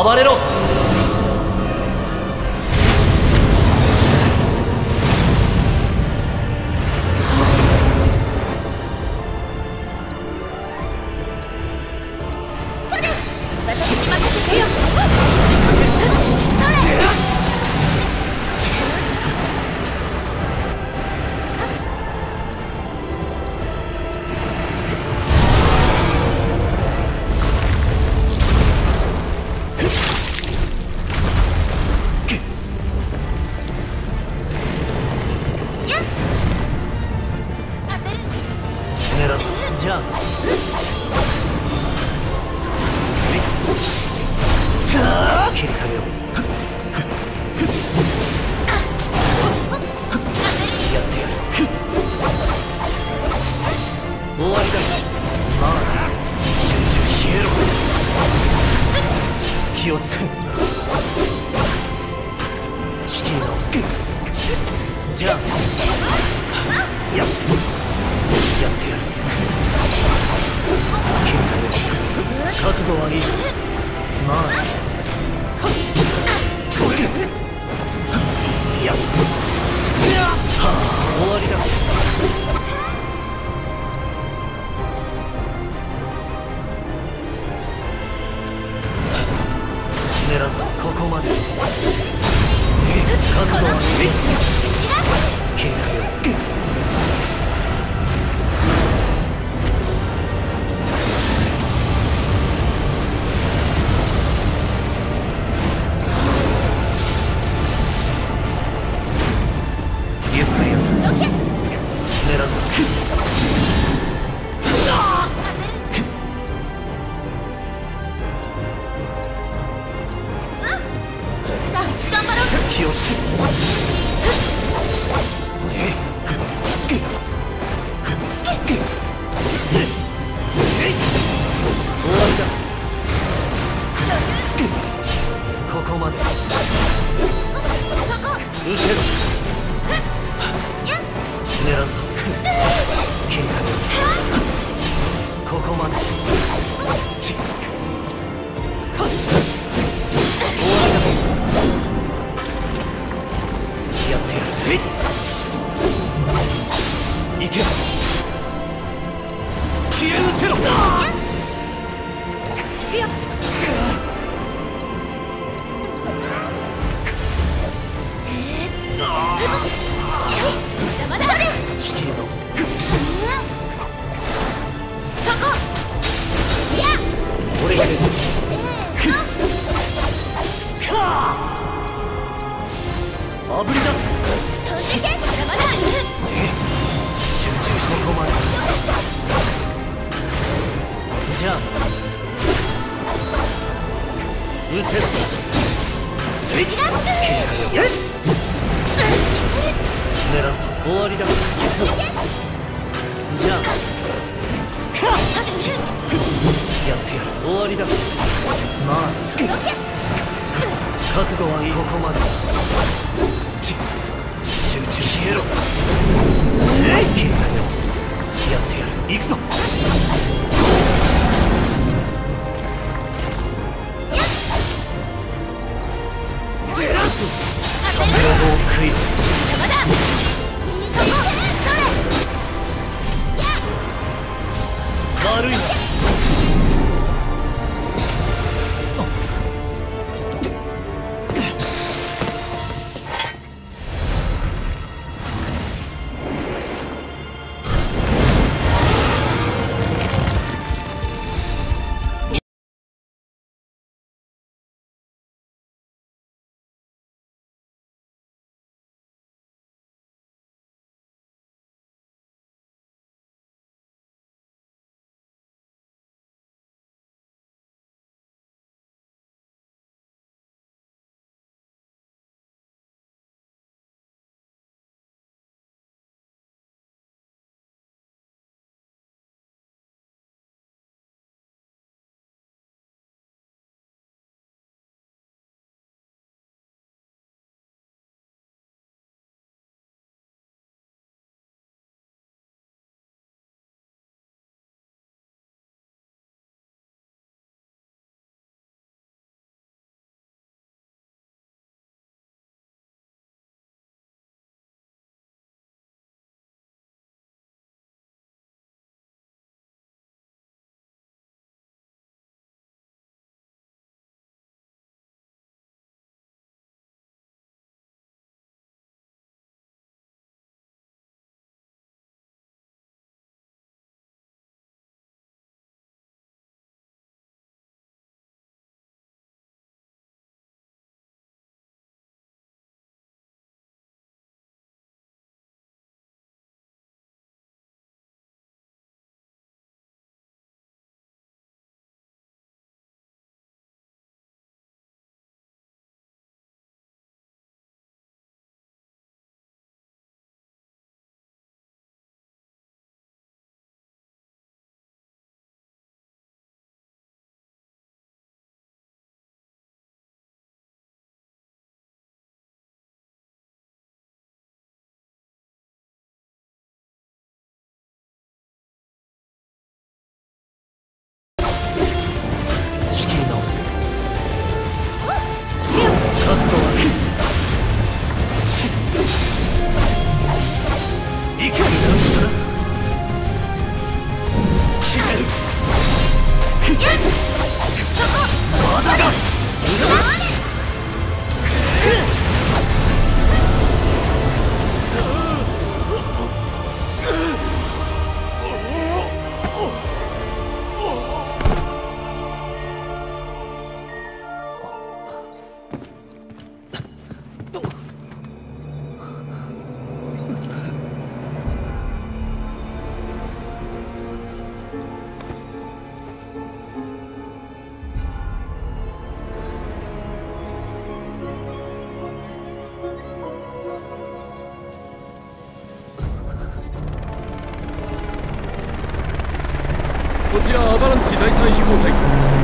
暴れろ。に行け。消え失せろ。あぶり出す。 じゃあうせろ。終わりだ。じゃあやってやる。終わりだ。まあ覚悟はいい。ここまで集中しろ。えいけ。やってやる。 行くぞ。悪いな。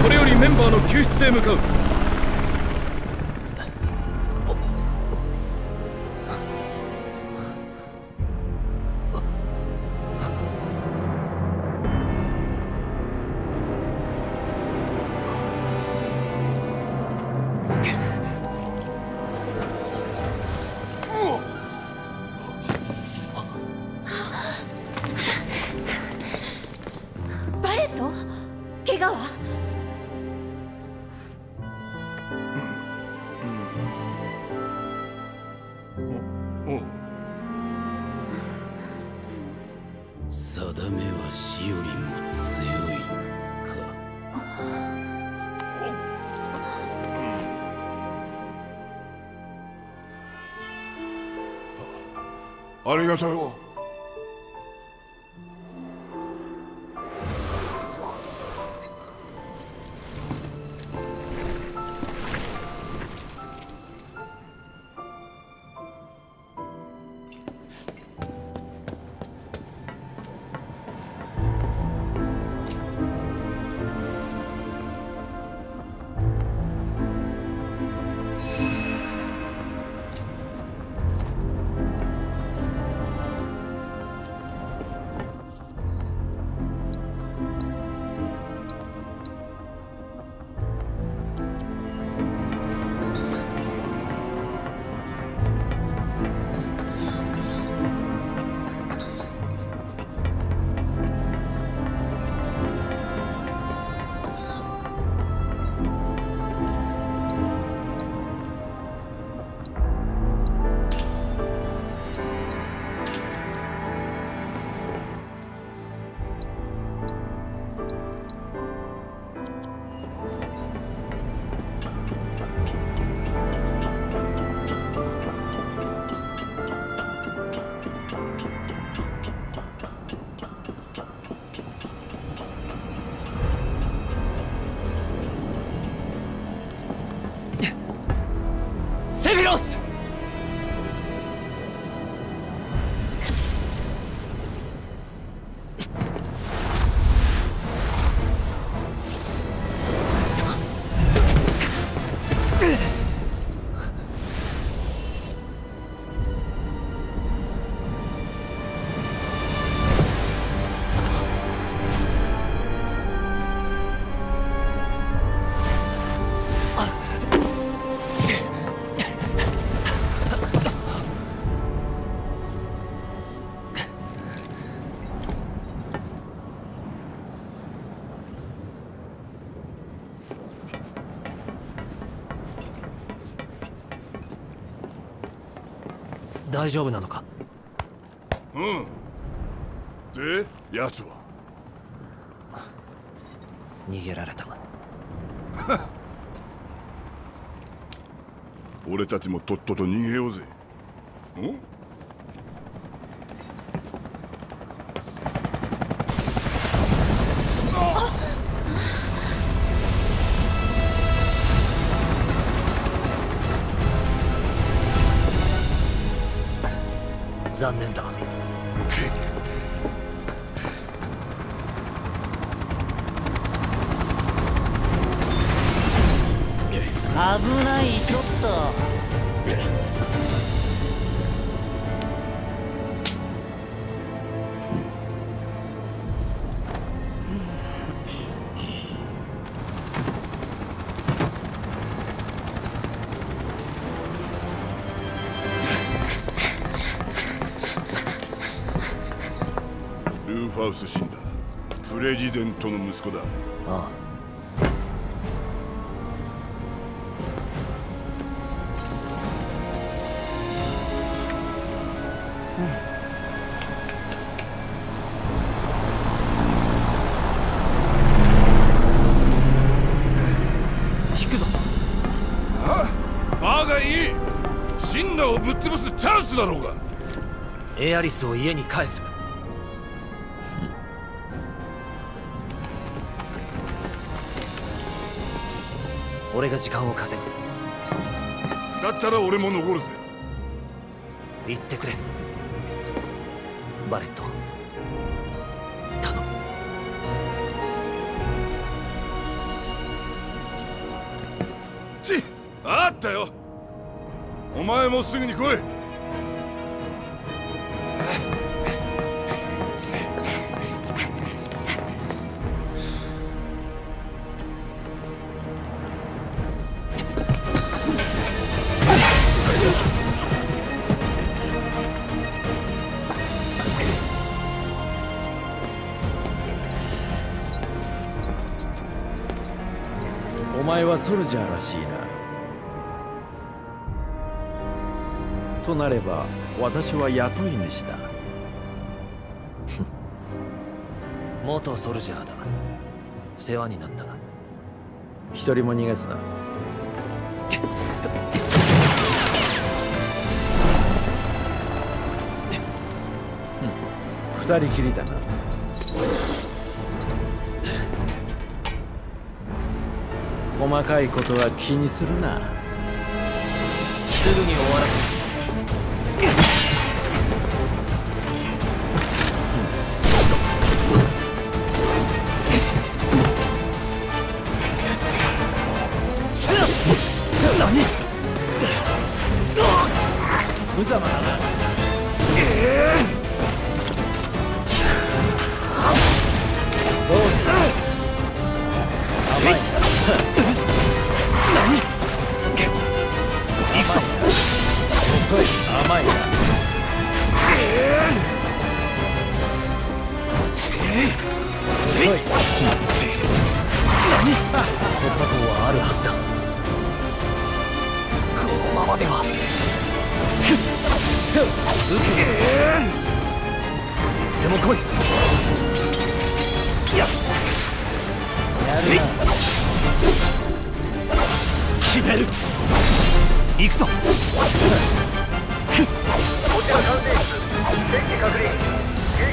これよりメンバーの救出へ向かう。わ。うんうん、定めは死よりも強いか。ありがとう。大丈夫なのか。うん。で、奴は逃げられた。俺たちもとっとと逃げようぜ。うん。残念だ。危ない、ちょっと。ファウス死んだ。プレジデントの息子だ。ああ。引くぞ。ああ、バカいい。シンナーをぶっ潰すチャンスだろうが。エアリスを家に返す。俺が時間を稼ぐ。だったら俺も残るぜ。言ってくれ、バレット。頼む。ちっ、あったよ。お前もすぐに来い。お前はソルジャーらしいな。となれば私は雇い主だ。元ソルジャーだ。世話になったな。一人も逃がすな。二人きりだな。細かいことは気にするな。すぐに終わらせる。無様だな。えーどうした？甘い。何？行くぞ。甘い。えー、何？突破口はあるはずだ。このままでは。いつでも来い。やるな。決める。行くぞ。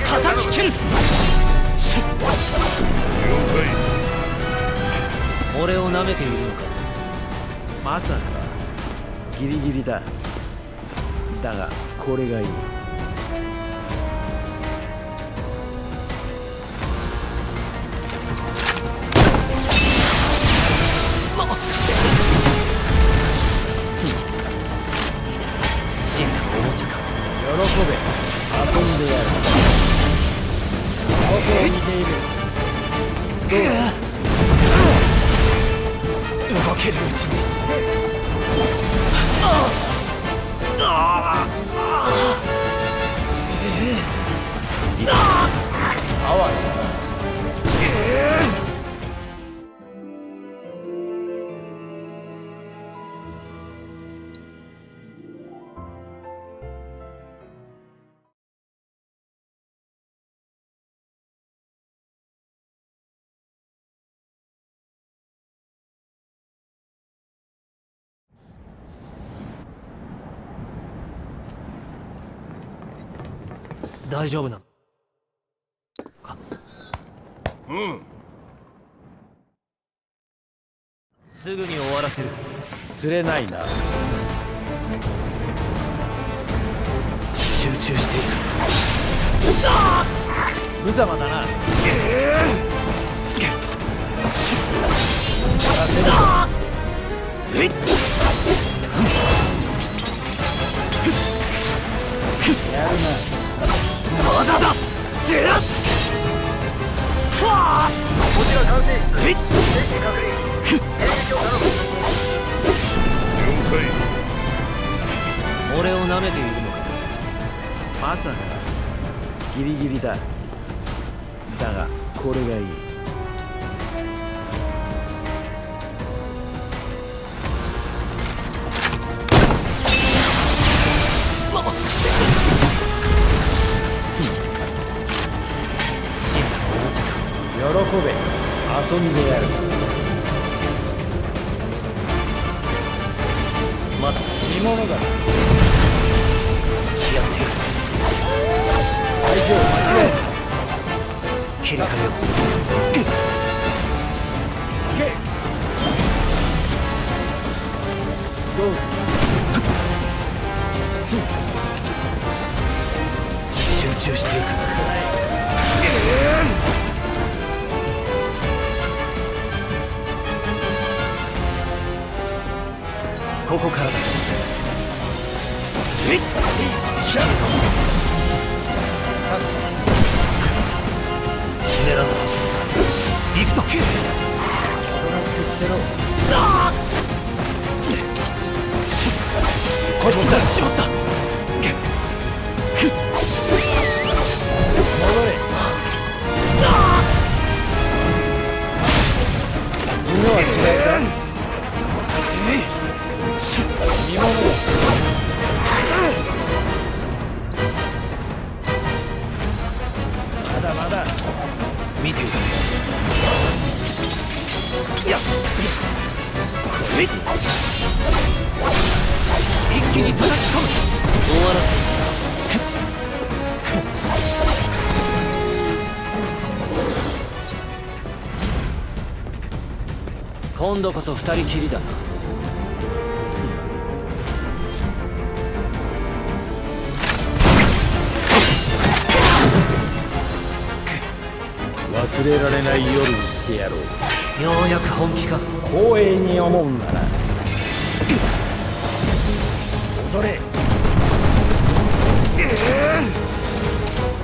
叩き切る。俺をなめているのか。まさか。ギリギリだ。だがこれがいい。大丈夫なのか。うん。すぐに終わらせる。釣れないな。集中していく。ああ、無様だな。ええー。えっ。やるな。まだだ。出らっ。はあ。こちら完成。はい。電気確認。電気を頼む。了解。俺をなめているのか。まさか。ギリギリだ。だがこれがいい。喜べ、遊んでやる。まだ見物だな。やってやる。相手を間違えた。切り替えよう。行け。どうぞ。集中していく。えーここからだ。えっ、シャッ狙う。行くぞ。おとなしくしてろ。ああ、こっちだ。しまった。戻れ。ああ、犬は嫌いだ。まだ見ている。いや一気に叩き込む。終わらせる。今度こそ二人きりだな。忘れられない夜にしてやろう。ようやく本気か。光栄に思うなら踊れ。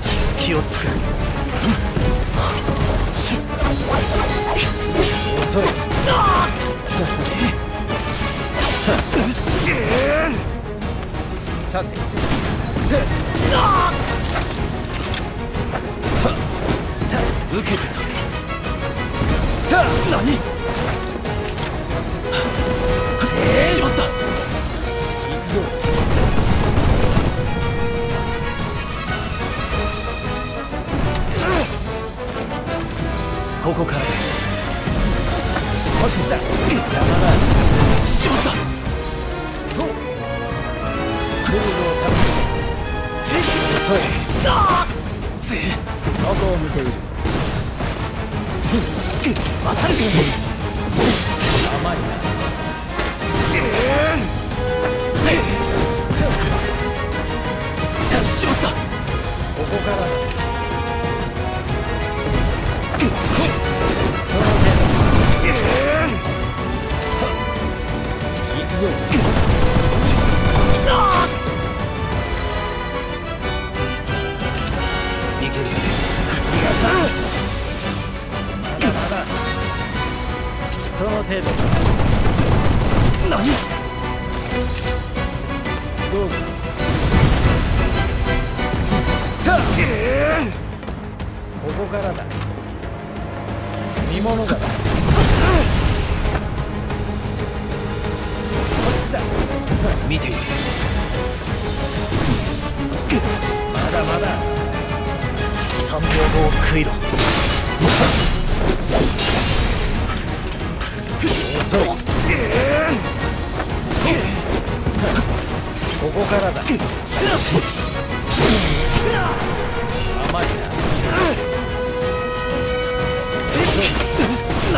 隙をつく。遅い。さて受けてた。何？しまった。行くぞ。ここから。落ちた。邪魔だ。しまった。と。鋭を立てて。だ。ぜ。どこを見ている。当たるぜ。甘いな。えっしまった。ここからだ。行くぞ。いける。その程度だ。何？どうぞ。ここからだ。見物だ。こっちだ。見ている。まだまだ。さんびょうごを食いろ。遅い。ここからだ。甘いな。何？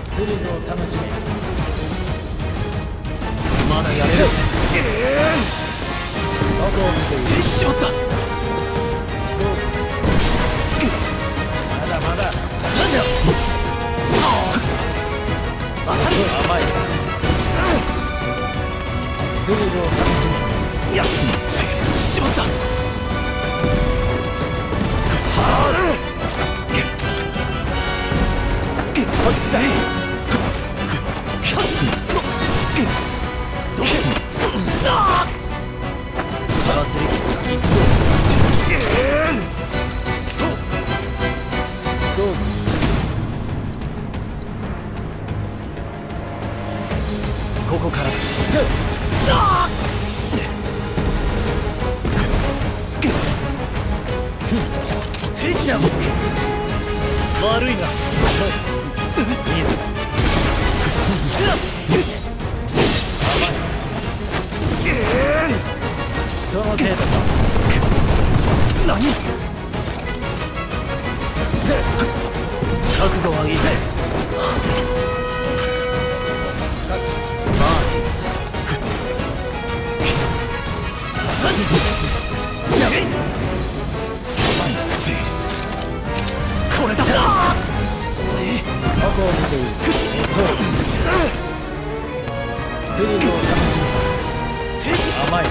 スリルを楽しめ。まだやれる。どこを見ている。しまった。まだまだ。なんだよ。甘い。スリルを楽しめ。やっしまった。こっちだ。ここから悪いな。いいぞ。甘い。その程度だ。何？覚悟はいいぜ。これだ。どこを見ている。スリルを楽しむ。甘い。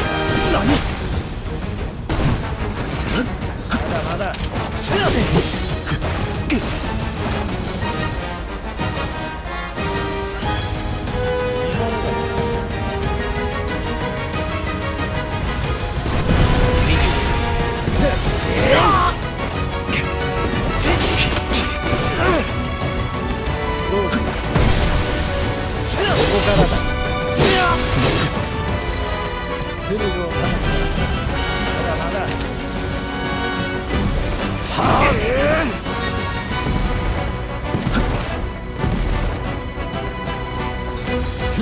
何？まだまだ。这里就拿着，好人！行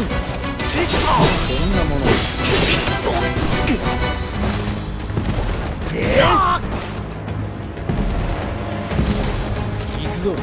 くぞ！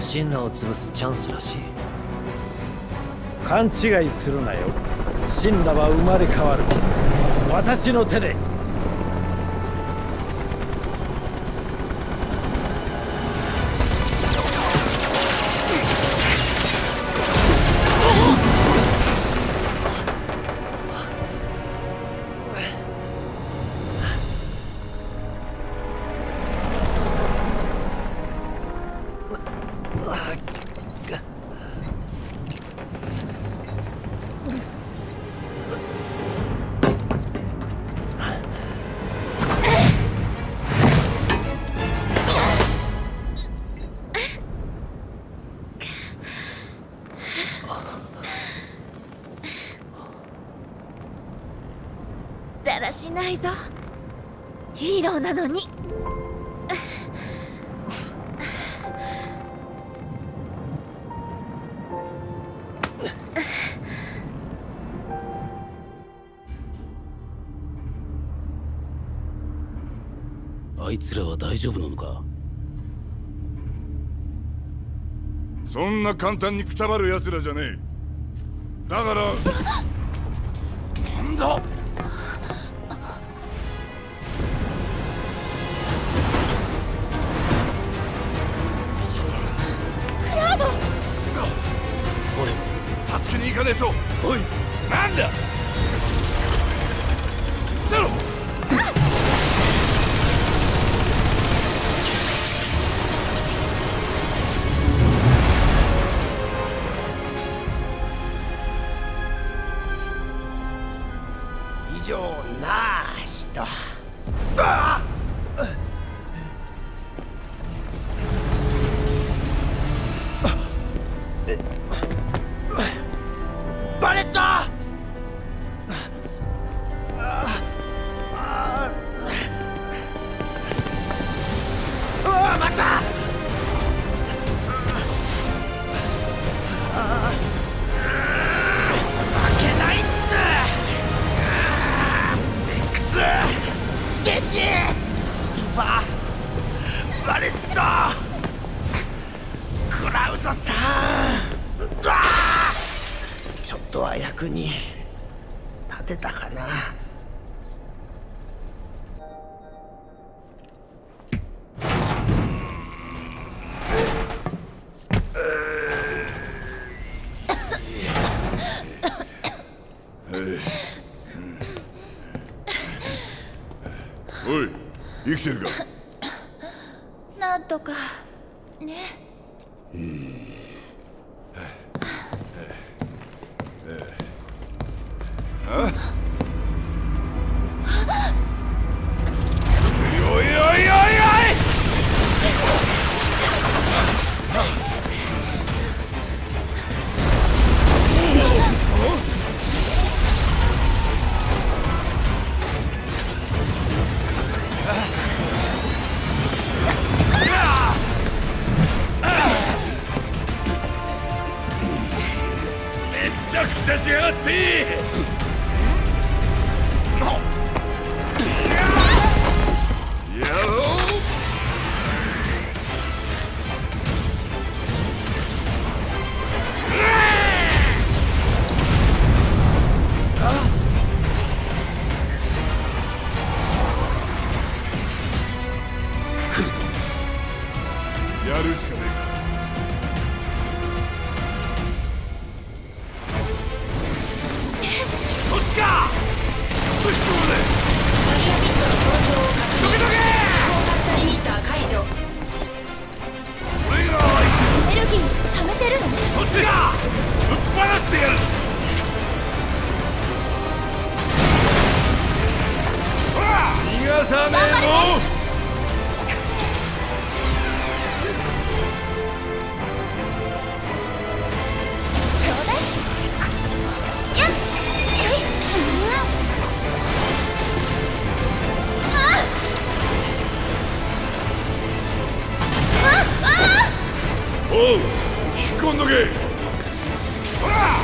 神羅を潰すチャンスらしい。勘違いするなよ。神羅は生まれ変わる。私の手で。だらしないぞ。ヒーローなのに。 あいつらは大丈夫なのか？そんな簡単にくたばるやつらじゃねえ。だからなんだ。 生きてるか？なんとかね。うん。あ？おいおいおいおいおい！あ？ しやがって！引っ込んどけ。ほら。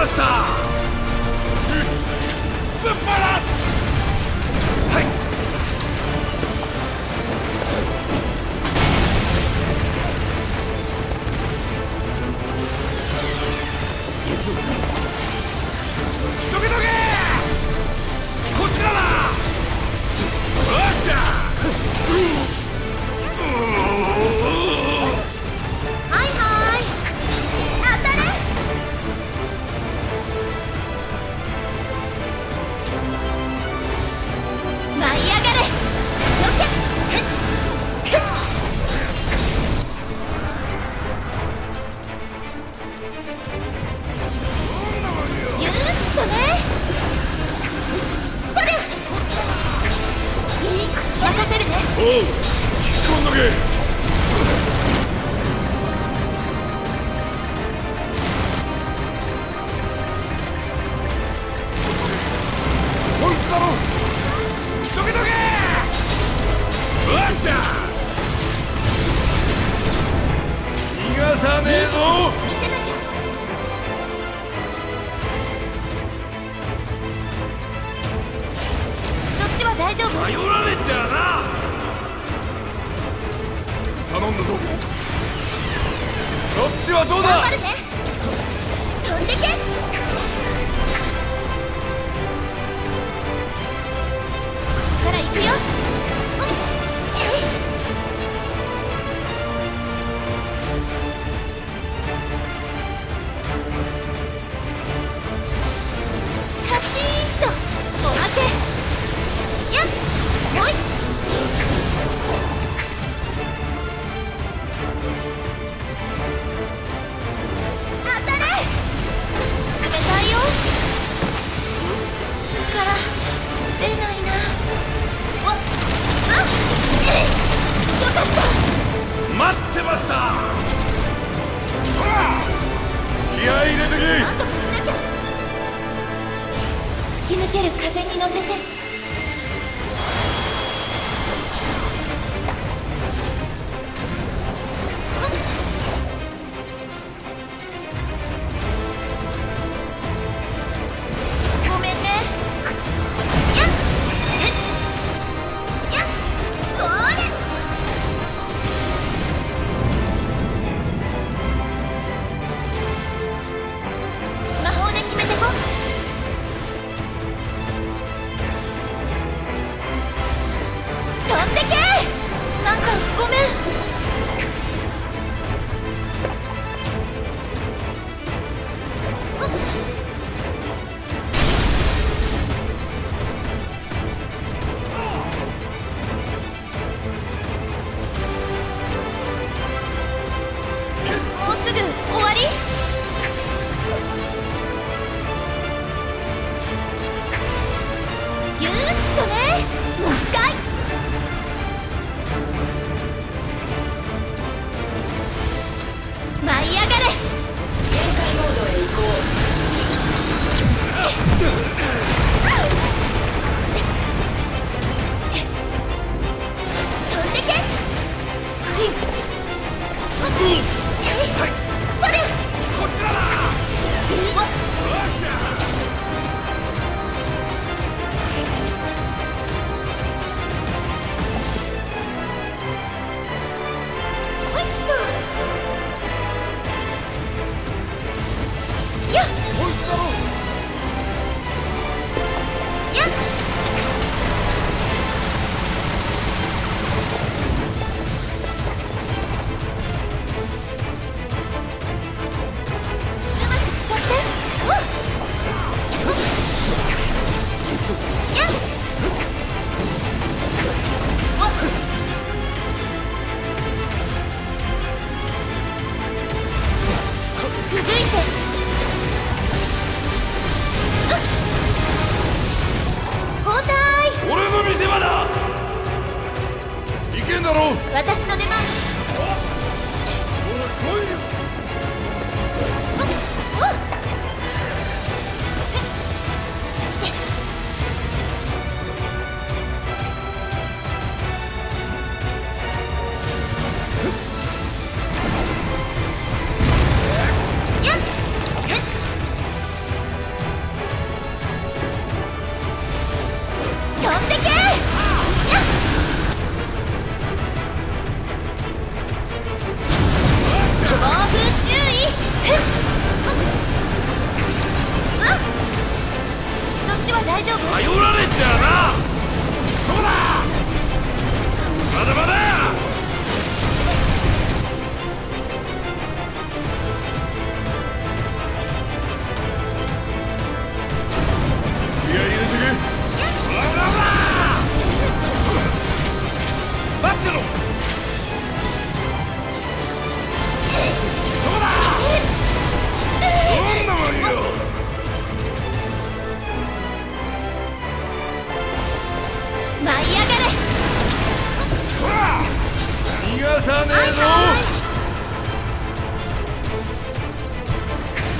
ました。ぶっ放す。はい。さねえぞ。魔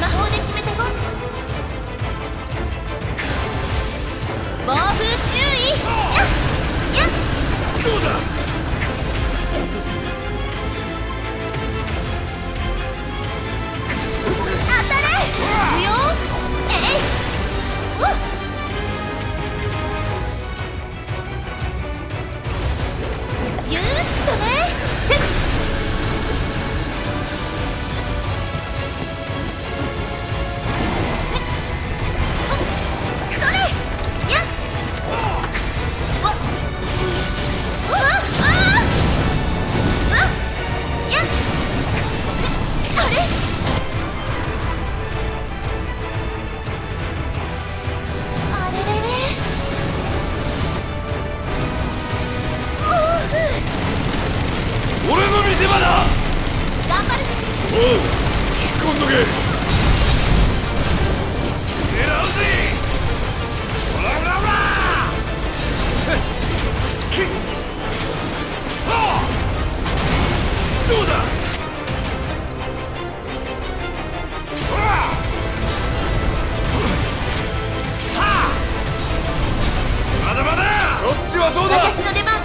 法で決めてこ。暴風注意。やっやっどうだ。私の出番。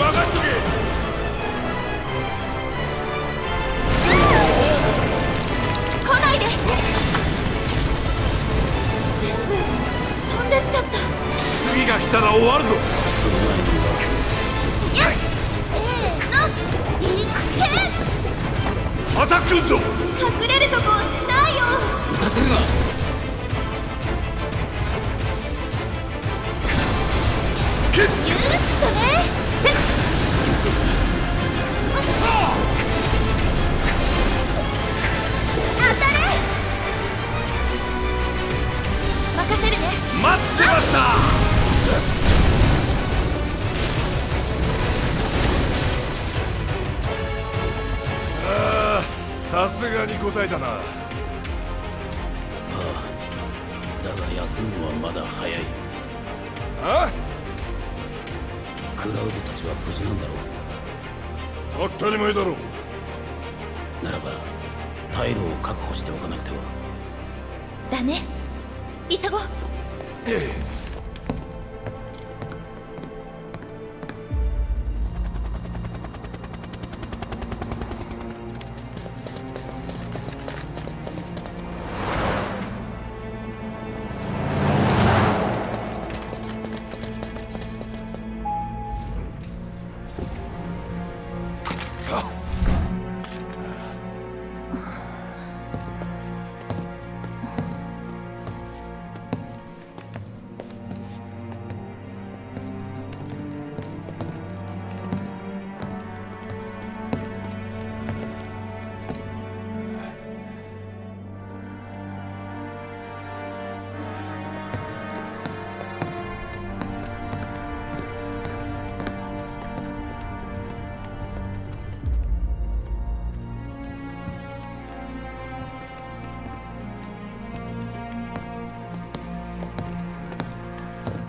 막아주게!次が来たら終わるぞ。やっ、せーの、いけ！アタック運動。隠れるとこないよ。打たせるな。ギュッとね。ゼッ。当たれ。任せるね。待ってました。ああ、さすがに答えたな。ああ、だが休むのはまだ早い。ああ、クラウドたちは無事なんだろう。当たり前だろう。ならば退路を確保しておかなくては。だね、イサゴ。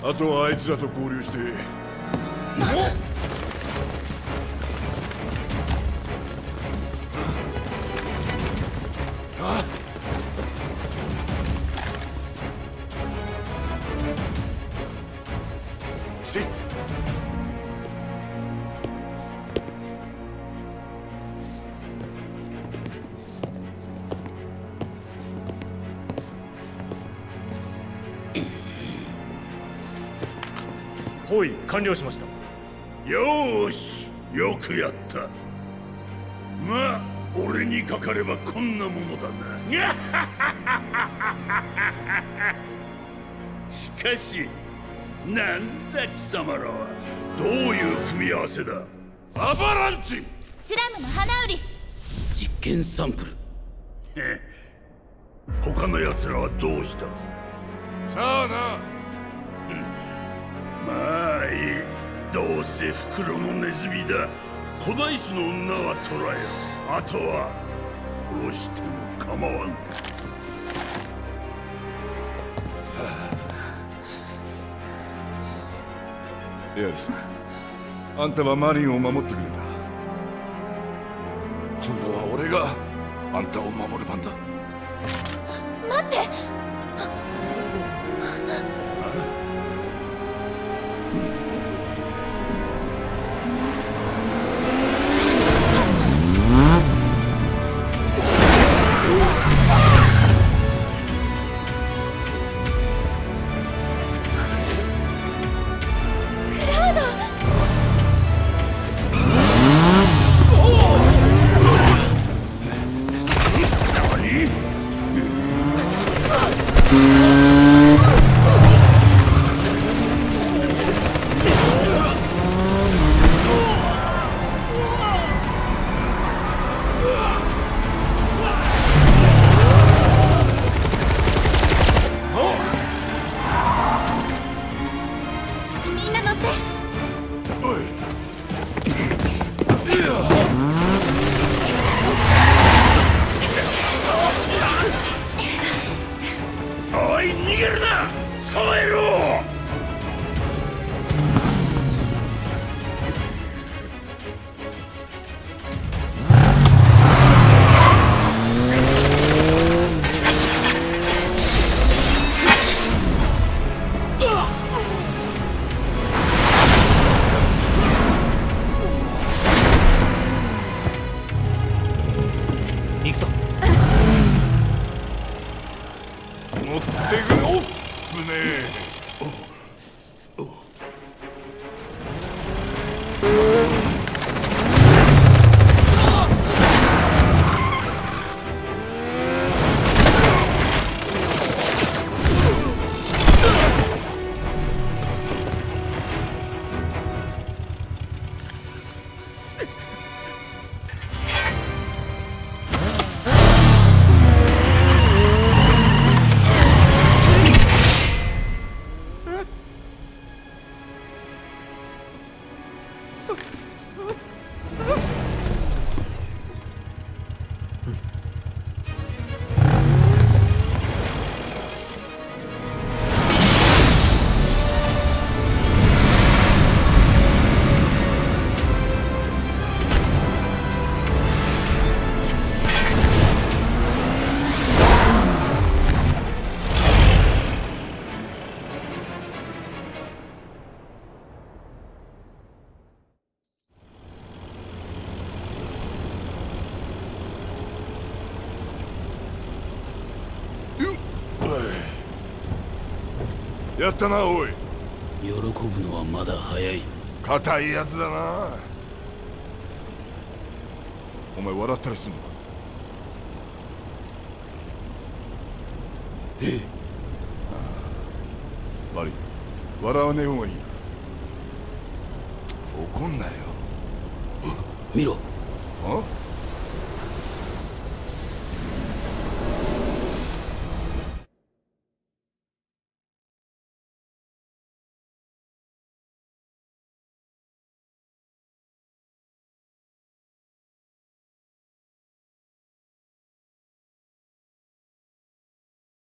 あとはあいつらと合流して。完了しました。よーし、よくやった。まあ俺にかかればこんなものだな。しかしなんだ貴様らはどういう組み合わせだ。アバランチスラムの花売り実験サンプル。ええ、他のやつらはどうしたさあな。まあいい、どうせ袋のネズミだ。古代種の女は捕らえろ。あとは殺しても構わん。はあ、エアリス、あんたはマリンを守ってくれた。今度は俺があんたを守る番だ。待って、やったな、おい。喜ぶのはまだ早い。硬いやつだな。お前笑ったりすんのか。ええ。ああ、悪い。笑わねえ方がいいな。怒んなよ。見ろ。あ？